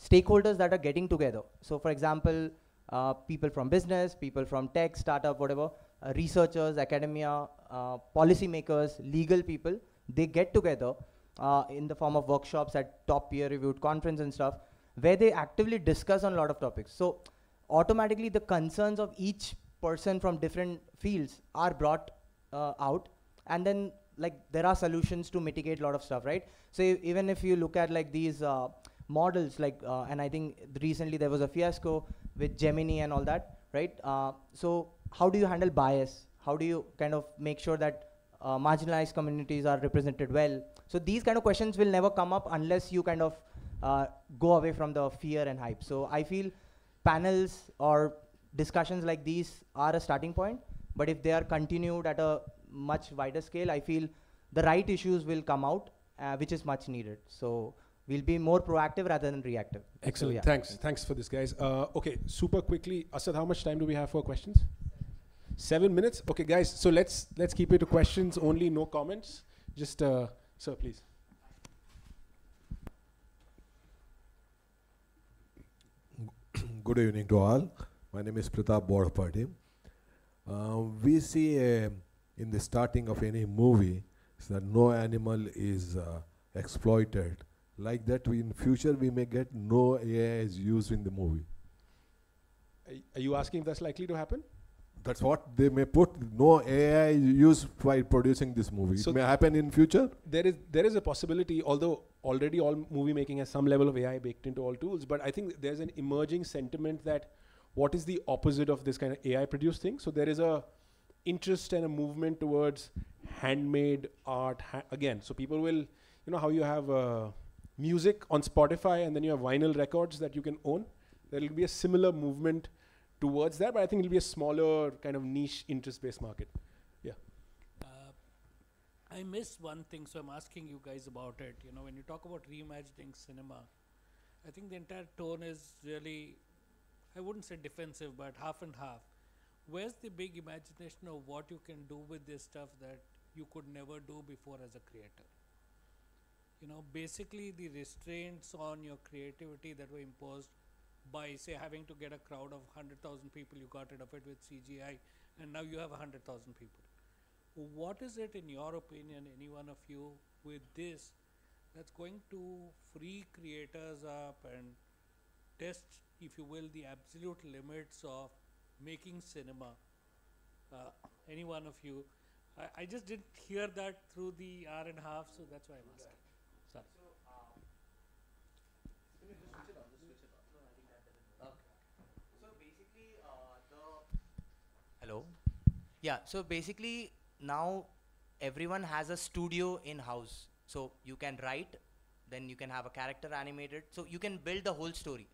stakeholders that are getting together. So for example, Uh, people from business, people from tech, startup, whatever, uh, researchers, academia, uh, policymakers, legal people, they get together uh, in the form of workshops at top peer-reviewed conference and stuff, where they actively discuss on a lot of topics. So automatically the concerns of each person from different fields are brought uh, out, and then like there are solutions to mitigate a lot of stuff, right? So even if you look at like these uh, models, like, uh, and I think recently there was a fiasco with Gemini and all that, right? Uh, so how do you handle bias? How do you kind of make sure that uh, marginalized communities are represented well? So these kind of questions will never come up unless you kind of uh, go away from the fear and hype. So I feel panels or discussions like these are a starting point, but if they are continued at a much wider scale, I feel the right issues will come out, uh, which is much needed. So we'll be more proactive rather than reactive. Excellent. So, yeah. Thanks. Thanks for this, guys. Uh, okay, super quickly, Asad, how much time do we have for questions? Seven minutes? Okay, guys, so let's let's keep it to questions only, no comments. Just, uh, sir, please. Good evening to all. My name is Pratap Bodhapati. Uh, we see uh, in the starting of any movie that no animal is uh, exploited. Like that, we in future we may get no A I is used in the movie. Are, are you asking if that's likely to happen? That's what they may put. No A I used while producing this movie. So it may happen in future. There is there is a possibility, although already all movie making has some level of A I baked into all tools. But I think there's an emerging sentiment that what is the opposite of this kind of A I produced thing? So there is a interest and a movement towards handmade art ha again. So people will, you know, how you have uh, music on Spotify and then you have vinyl records that you can own. There will be a similar movement towards that, but I think it'll be a smaller kind of niche interest-based market. Yeah. Uh, I missed one thing, so I'm asking you guys about it. You know, when you talk about reimagining cinema, I think the entire tone is really, I wouldn't say defensive, but half and half. Where's the big imagination of what you can do with this stuff that you could never do before as a creator? You know, basically the restraints on your creativity that were imposed by, say, having to get a crowd of one hundred thousand people, you got rid of it with C G I, and now you have one hundred thousand people. What is it, in your opinion, any one of you, with this that's going to free creators up and test, if you will, the absolute limits of making cinema? Uh, any one of you? I, I just didn't hear that through the hour and a half, so that's why I'm asking. Sorry. So, um, can you just switch it on? Just switch it on. No, I think that doesn't work. Okay. So basically, uh, the hello. Yeah. So basically, now everyone has a studio in house. So you can write, then you can have a character animated. So you can build the whole story.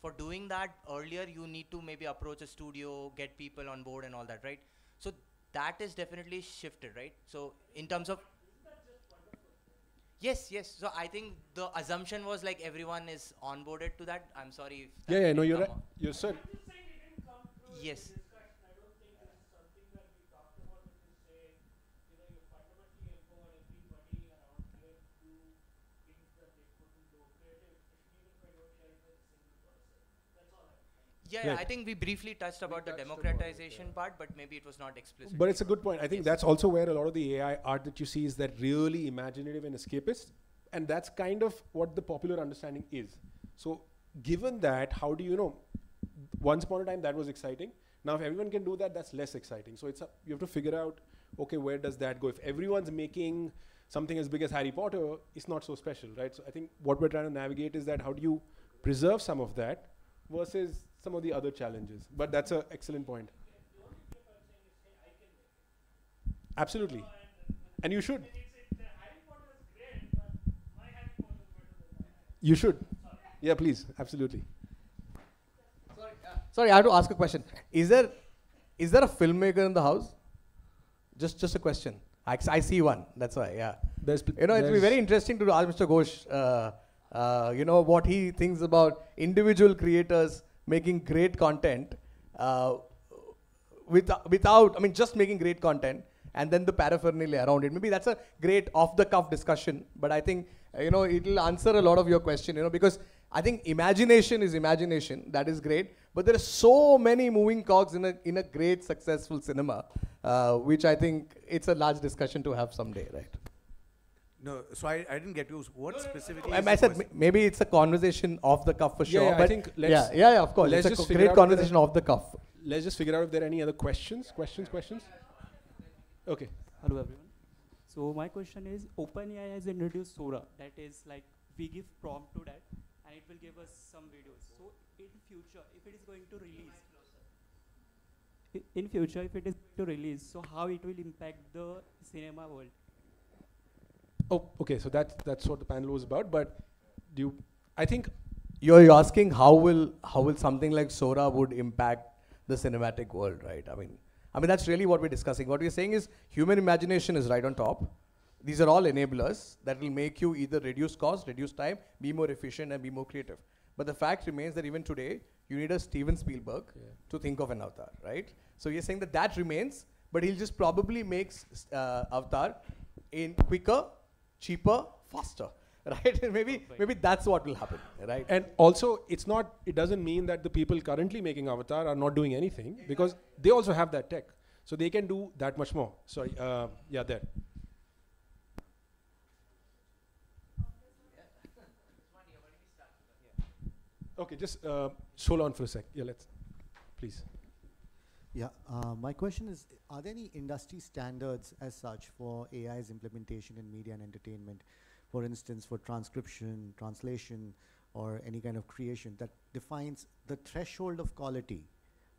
For doing that earlier, you need to maybe approach a studio, get people on board, and all that, right? So that is definitely shifted, right? So in terms of yes, yes. So I think the assumption was like everyone is onboarded to that. I'm sorry. If that yeah, yeah. No, you're right. You're sir. Yes. Yeah, right. I think we briefly touched we about touched the democratization about it, yeah. part, but maybe it was not explicit. But it's a good point. I think yes. that's also where a lot of the A I art that you see is that really imaginative and escapist. And that's kind of what the popular understanding is. So given that, how do you know? Once upon a time, that was exciting. Now, if everyone can do that, that's less exciting. So it's a, you have to figure out, okay, where does that go? If everyone's making something as big as Harry Potter, it's not so special, right? So I think what we're trying to navigate is that how do you preserve some of that versus some of the other challenges, but that's an excellent point. Absolutely, and you should. You should. Yeah, please, absolutely. Sorry, uh, sorry, I have to ask a question. Is there, is there a filmmaker in the house? Just, just a question. I, I see one. That's why. Yeah. There's you know, it'll be very interesting to ask Mister Ghosh. Uh, uh, you know what he thinks about individual creators making great content uh, with, without, I mean, just making great content and then the paraphernalia around it. Maybe that's a great off-the-cuff discussion, but I think, uh, you know, it'll answer a lot of your question, you know, because I think imagination is imagination. That is great. But there are so many moving cogs in a, in a great, successful cinema, uh, which I think it's a large discussion to have someday, right? No, so I, I didn't get you. What no, specifically? No, no, no. I said maybe it's a conversation off the cuff for sure. Yeah, yeah, but I think let's yeah, yeah, yeah, of course. Let's it's just a great conversation off the cuff. Let's just figure out if there are any other questions. Questions, questions? Okay. Hello, everyone. So my question is, OpenAI has introduced Sora. That is like we give prompt to that, and it will give us some videos. So in future, if it is going to release, in future, if it is to release, so how it will impact the cinema world? Oh, okay. So that's that's what the panel was about. But do you, I think you're asking how will how will something like Sora would impact the cinematic world, right? I mean, I mean that's really what we're discussing. What we're saying is human imagination is right on top. These are all enablers that will make you either reduce cost, reduce time, be more efficient, and be more creative. But the fact remains that even today, you need a Steven Spielberg yeah. to think of an Avatar, right? So you're saying that that remains, but he'll just probably make uh, Avatar in quicker. Cheaper, faster, right? And maybe, maybe that's what will happen, right? And also, it's not. It doesn't mean that the people currently making Avatar are not doing anything because they also have that tech, so they can do that much more. Sorry, uh, yeah, there. Okay, just uh, hold on for a sec. Yeah, let's, please. Yeah, uh, my question is, are there any industry standards as such for A I's implementation in media and entertainment? For instance, for transcription, translation, or any kind of creation that defines the threshold of quality.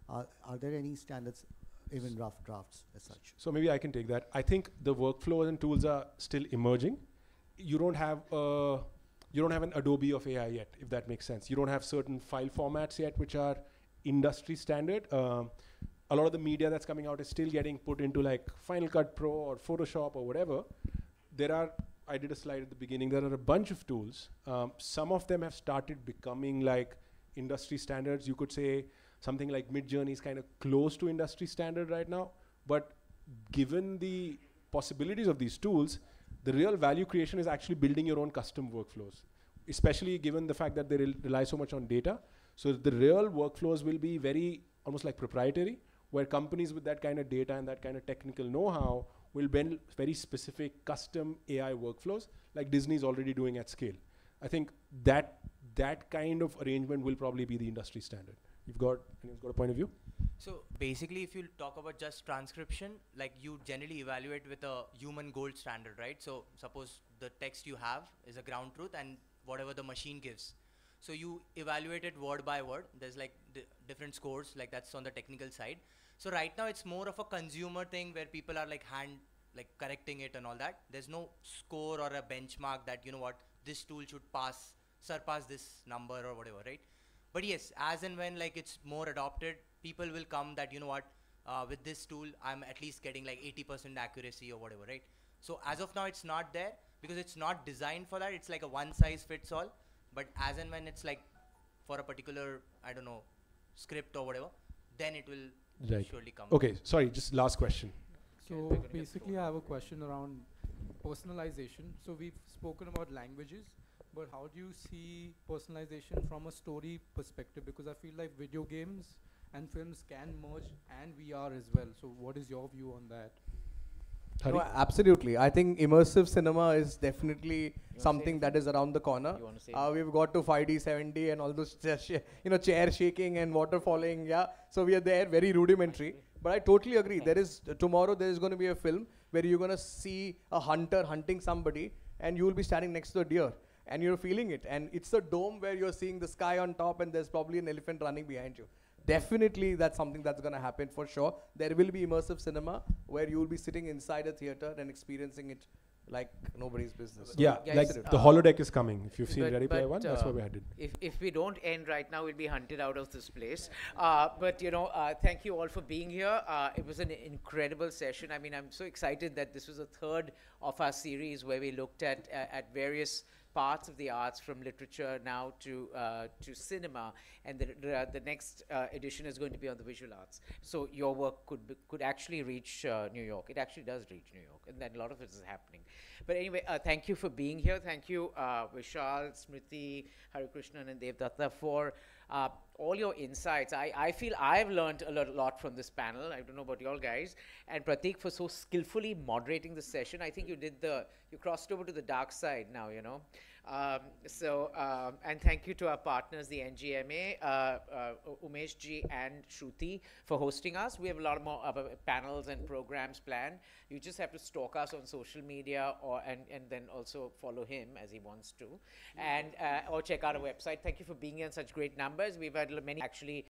Uh, are there any standards, even rough drafts as such? So maybe I can take that. I think the workflows and tools are still emerging. You don't have a, you don't have an Adobe of A I yet, if that makes sense. You don't have certain file formats yet which are industry standard. Um, a lot of the media that's coming out is still getting put into like Final Cut Pro or Photoshop or whatever. There are, I did a slide at the beginning, there are a bunch of tools. Um, some of them have started becoming like industry standards. You could say something like MidJourney is kind of close to industry standard right now, but given the possibilities of these tools, the real value creation is actually building your own custom workflows, especially given the fact that they rel rely so much on data. So the real workflows will be very, almost like proprietary, where companies with that kind of data and that kind of technical know-how will build very specific custom A I workflows, like Disney's already doing at scale. I think that that kind of arrangement will probably be the industry standard. You've got, anyone's got a point of view? So basically, if you talk about just transcription, like you generally evaluate with a human gold standard, right? So suppose the text you have is a ground truth and whatever the machine gives. So you evaluate it word by word. There's like different scores, like that's on the technical side. So right now it's more of a consumer thing where people are like hand, like correcting it and all that. There's no score or a benchmark that, you know what, this tool should pass, surpass this number or whatever, right? But yes, as and when like it's more adopted, people will come that, you know what, uh, with this tool, I'm at least getting like eighty percent accuracy or whatever, right? So as of now, it's not there because it's not designed for that. It's like a one size fits all. But as and when it's like for a particular, I don't know, script or whatever, then it will right. surely come. Okay, out. Sorry, just last question. So basically I have a question around personalization. So we've spoken about languages, but how do you see personalization from a story perspective? Because I feel like video games and films can merge and V R as well. So what is your view on that? No, absolutely. I think immersive cinema is definitely something that is around the corner. Uh, we've got to five D, seven D and all those, you know, chair shaking and water falling. Yeah. So we are there, very rudimentary. But I totally agree. There is, uh, tomorrow there is going to be a film where you're going to see a hunter hunting somebody and you will be standing next to a deer and you're feeling it. And it's a dome where you're seeing the sky on top and there's probably an elephant running behind you. Definitely that's something that's going to happen for sure. There will be immersive cinema where you will be sitting inside a theater and experiencing it like nobody's business. Yeah, yeah, like the uh, holodeck is coming. If you've seen Ready Player One, uh, that's what we had. If, if we don't end right now, we'll be hunted out of this place. Uh, but, you know, uh, thank you all for being here. Uh, it was an incredible session. I mean, I'm so excited that this was a third of our series where we looked at, uh, at various parts of the arts, from literature now to uh, to cinema, and the uh, the next uh, edition is going to be on the visual arts. So your work could be, could actually reach uh, New York. It actually does reach New York, and then a lot of it is happening. But anyway, uh, thank you for being here. Thank you, uh, Vishal, Smriti, Hari Krishnan, and Devdatta for uh, all your insights. I, I feel I've learned a lot, lot from this panel. I don't know about y'all guys. And Prateek for so skillfully moderating the session. I think you did the, you crossed over to the dark side now, you know. Um, so, um, and thank you to our partners, the N G M A, uh, uh, Umesh Ji and Shruti for hosting us. We have a lot more uh, panels and programs planned. You just have to stalk us on social media or and, and then also follow him as he wants to. And, uh, or check out our website. Thank you for being here in such great numbers. We've had many actually